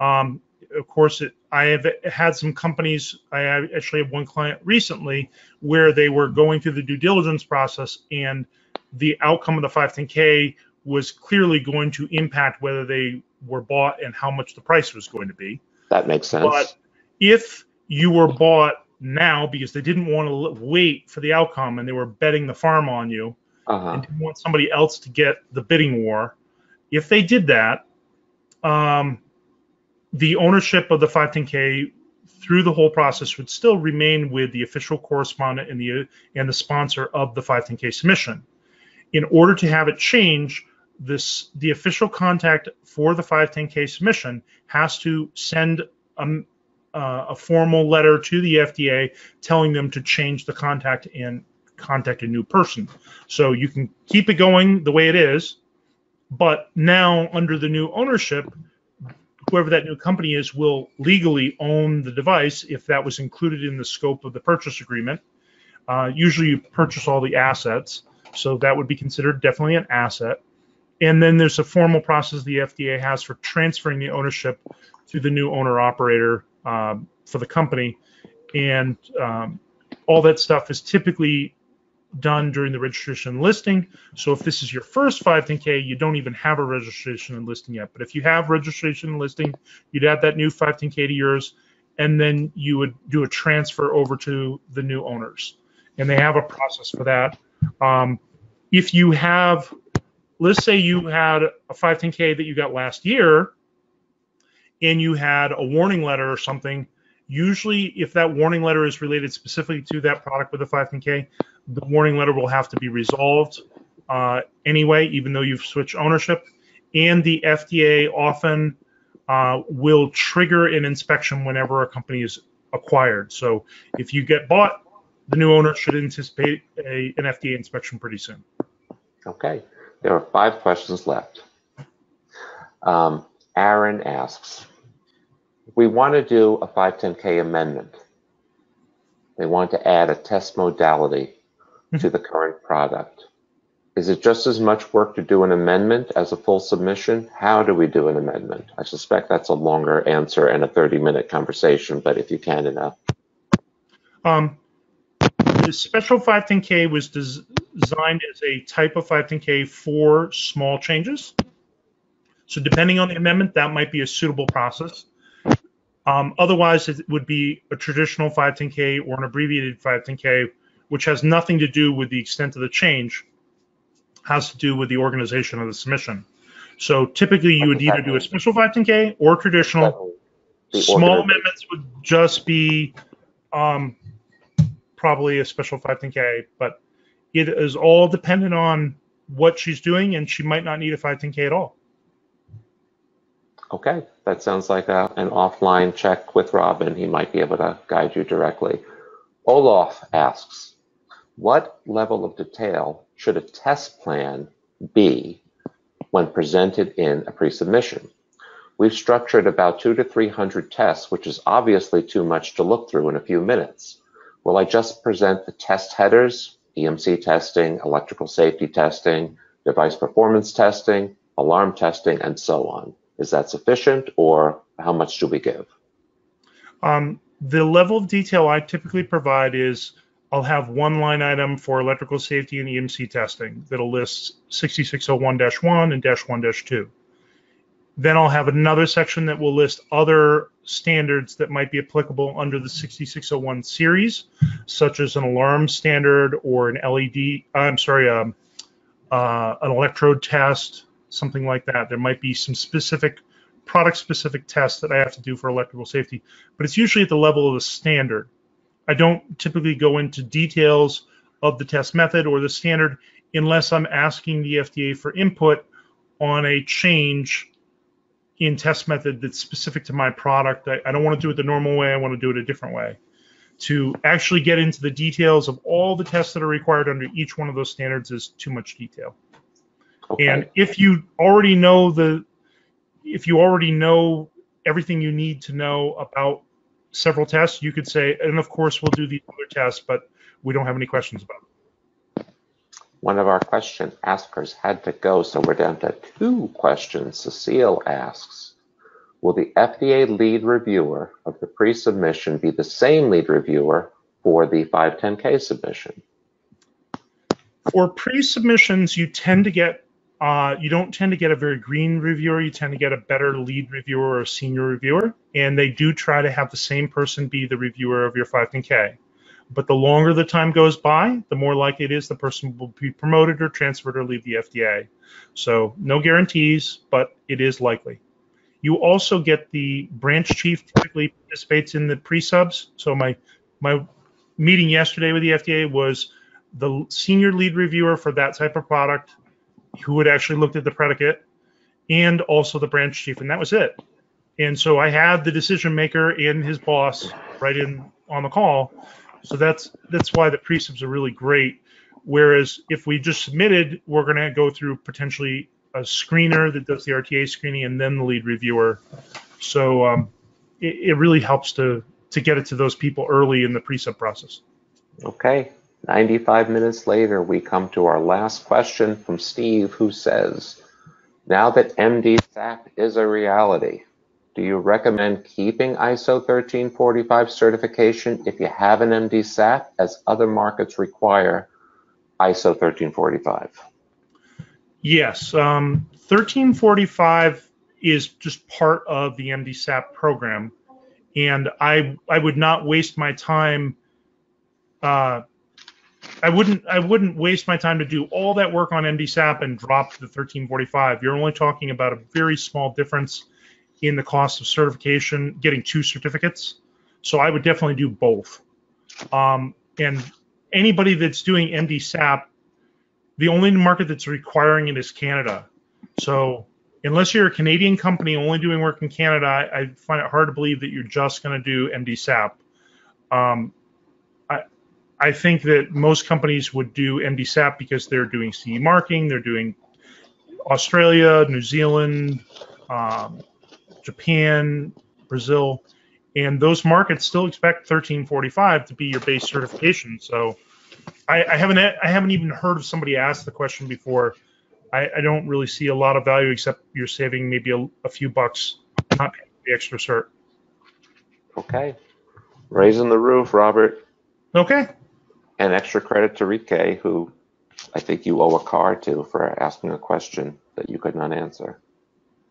Um, of course, it, I have had some companies, I actually have one client recently where they were going through the due diligence process and the outcome of the five ten K was clearly going to impact whether they were bought and how much the price was going to be. That makes sense. But if you were bought now because they didn't want to wait for the outcome and they were betting the farm on you uh-huh. and didn't want somebody else to get the bidding war, if they did that, um, the ownership of the five ten K through the whole process would still remain with the official correspondent and the, and the sponsor of the five ten K submission. In order to have it change, this, the official contact for the five ten K submission has to send a, uh, a formal letter to the F D A telling them to change the contact and contact a new person. So you can keep it going the way it is, but now under the new ownership, whoever that new company is will legally own the device if that was included in the scope of the purchase agreement. Uh, usually you purchase all the assets, so that would be considered definitely an asset. And then there's a formal process the F D A has for transferring the ownership to the new owner-operator um, for the company. And um, all that stuff is typically done during the registration listing. So if this is your first five ten K, you don't even have a registration and listing yet. But if you have registration and listing, you'd add that new five ten K to yours, and then you would do a transfer over to the new owners. And they have a process for that. Um, if you have... Let's say you had a five ten K that you got last year and you had a warning letter or something. Usually if that warning letter is related specifically to that product with a five ten K, the warning letter will have to be resolved uh, anyway, even though you've switched ownership. And the F D A often uh, will trigger an inspection whenever a company is acquired. So if you get bought, the new owner should anticipate a, an F D A inspection pretty soon. Okay. There are five questions left. Um, Aaron asks, we want to do a five ten K amendment. They want to add a test modality to the current product. Is it just as much work to do an amendment as a full submission? How do we do an amendment? I suspect that's a longer answer and a thirty minute conversation, but if you can enough. Um, the special five ten K was designed designed as a type of five ten K for small changes. So depending on the amendment, that might be a suitable process. Um, otherwise, it would be a traditional five ten K or an abbreviated five ten K, which has nothing to do with the extent of the change, has to do with the organization of the submission. So typically you would either do a special five ten K or traditional. Small amendments would just be um, probably a special five ten K, but it is all dependent on what she's doing, and she might not need a five ten K at all. Okay, that sounds like a, an offline check with Robin. He might be able to guide you directly. Olaf asks, what level of detail should a test plan be when presented in a pre-submission? We've structured about two to three hundred tests, which is obviously too much to look through in a few minutes. Will I just present the test headers? E M C testing, electrical safety testing, device performance testing, alarm testing, and so on. Is that sufficient, or how much do we give? Um, The level of detail I typically provide is I'll have one line item for electrical safety and E M C testing that'll list sixty-six oh one dash one and dash one dash two. Then I'll have another section that will list other standards that might be applicable under the sixty-six oh one series, such as an alarm standard or an L E D, I'm sorry, um, uh, an electrode test, something like that. There might be some specific product-specific tests that I have to do for electrical safety, but it's usually at the level of the standard. I don't typically go into details of the test method or the standard unless I'm asking the F D A for input on a change in test method that's specific to my product. I, I don't want to do it the normal way. I want to do it a different way. To actually get into the details of all the tests that are required under each one of those standards is too much detail. Okay. And if you already know the, if you already know everything you need to know about several tests, you could say, and of course we'll do the other tests, but we don't have any questions about it. One of our question askers had to go, so we're down to two questions. Cecile asks, will the F D A lead reviewer of the pre-submission be the same lead reviewer for the five ten K submission? For pre-submissions, you tend to get Uh, you don't tend to get a very green reviewer. You tend to get a better lead reviewer or a senior reviewer, and they do try to have the same person be the reviewer of your five ten K. But the longer the time goes by, the more likely it is the person will be promoted or transferred or leave the F D A. So no guarantees, but it is likely. You also get the branch chief typically participates in the pre-subs. So my, my meeting yesterday with the F D A was the senior lead reviewer for that type of product, who had actually looked at the predicate, and also the branch chief, and that was it. And so I had the decision maker and his boss right in on the call. So that's that's why the pre-subs are really great. Whereas if we just submitted, we're going to go through potentially a screener that does the R T A screening and then the lead reviewer. So um, it, it really helps to to get it to those people early in the pre-sub process. Okay. ninety-five minutes later, we come to our last question from Steve, who says, now that M D S A P is a reality, do you recommend keeping I S O thirteen forty-five certification if you have an M D S A P, as other markets require I S O thirteen forty-five? Yes, um, thirteen forty-five is just part of the M D S A P program, and I, I would not waste my time uh, I wouldn't I wouldn't waste my time to do all that work on M D S A P and drop the thirteen forty-five. You're only talking about a very small difference in the cost of certification, getting two certificates. So I would definitely do both. Um, and anybody that's doing M D S A P, the only market that's requiring it is Canada. So unless you're a Canadian company only doing work in Canada, I, I find it hard to believe that you're just going to do M D S A P. Um, I think that most companies would do M D S A P because they're doing C E marking, they're doing Australia, New Zealand, um, Japan, Brazil, and those markets still expect thirteen forty-five to be your base certification. So I, I haven't I haven't even heard of somebody ask the question before. I, I don't really see a lot of value except you're saving maybe a, a few bucks, not paying the extra cert. Okay, raising the roof, Robert. Okay. And extra credit to Rick A, who I think you owe a car to for asking a question that you could not answer.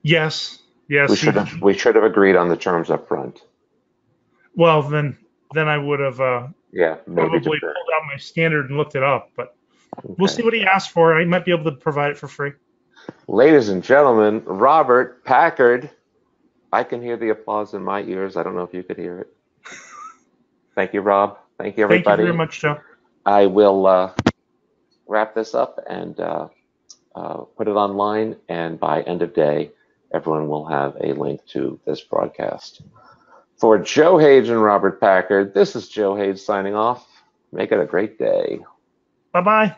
Yes, yes. We should have, we should have agreed on the terms up front. Well, then then I would have uh, yeah, probably pulled out my standard and looked it up, but okay. We'll see what he asked for. I might be able to provide it for free. Ladies and gentlemen, Robert Packard. I can hear the applause in my ears. I don't know if you could hear it. Thank you, Rob. Thank you, everybody. Thank you very much, Joe. I will uh, wrap this up and uh, uh, put it online, and by end of day, everyone will have a link to this broadcast. For Joe Hage and Robert Packard, this is Joe Hage signing off. Make it a great day. Bye-bye.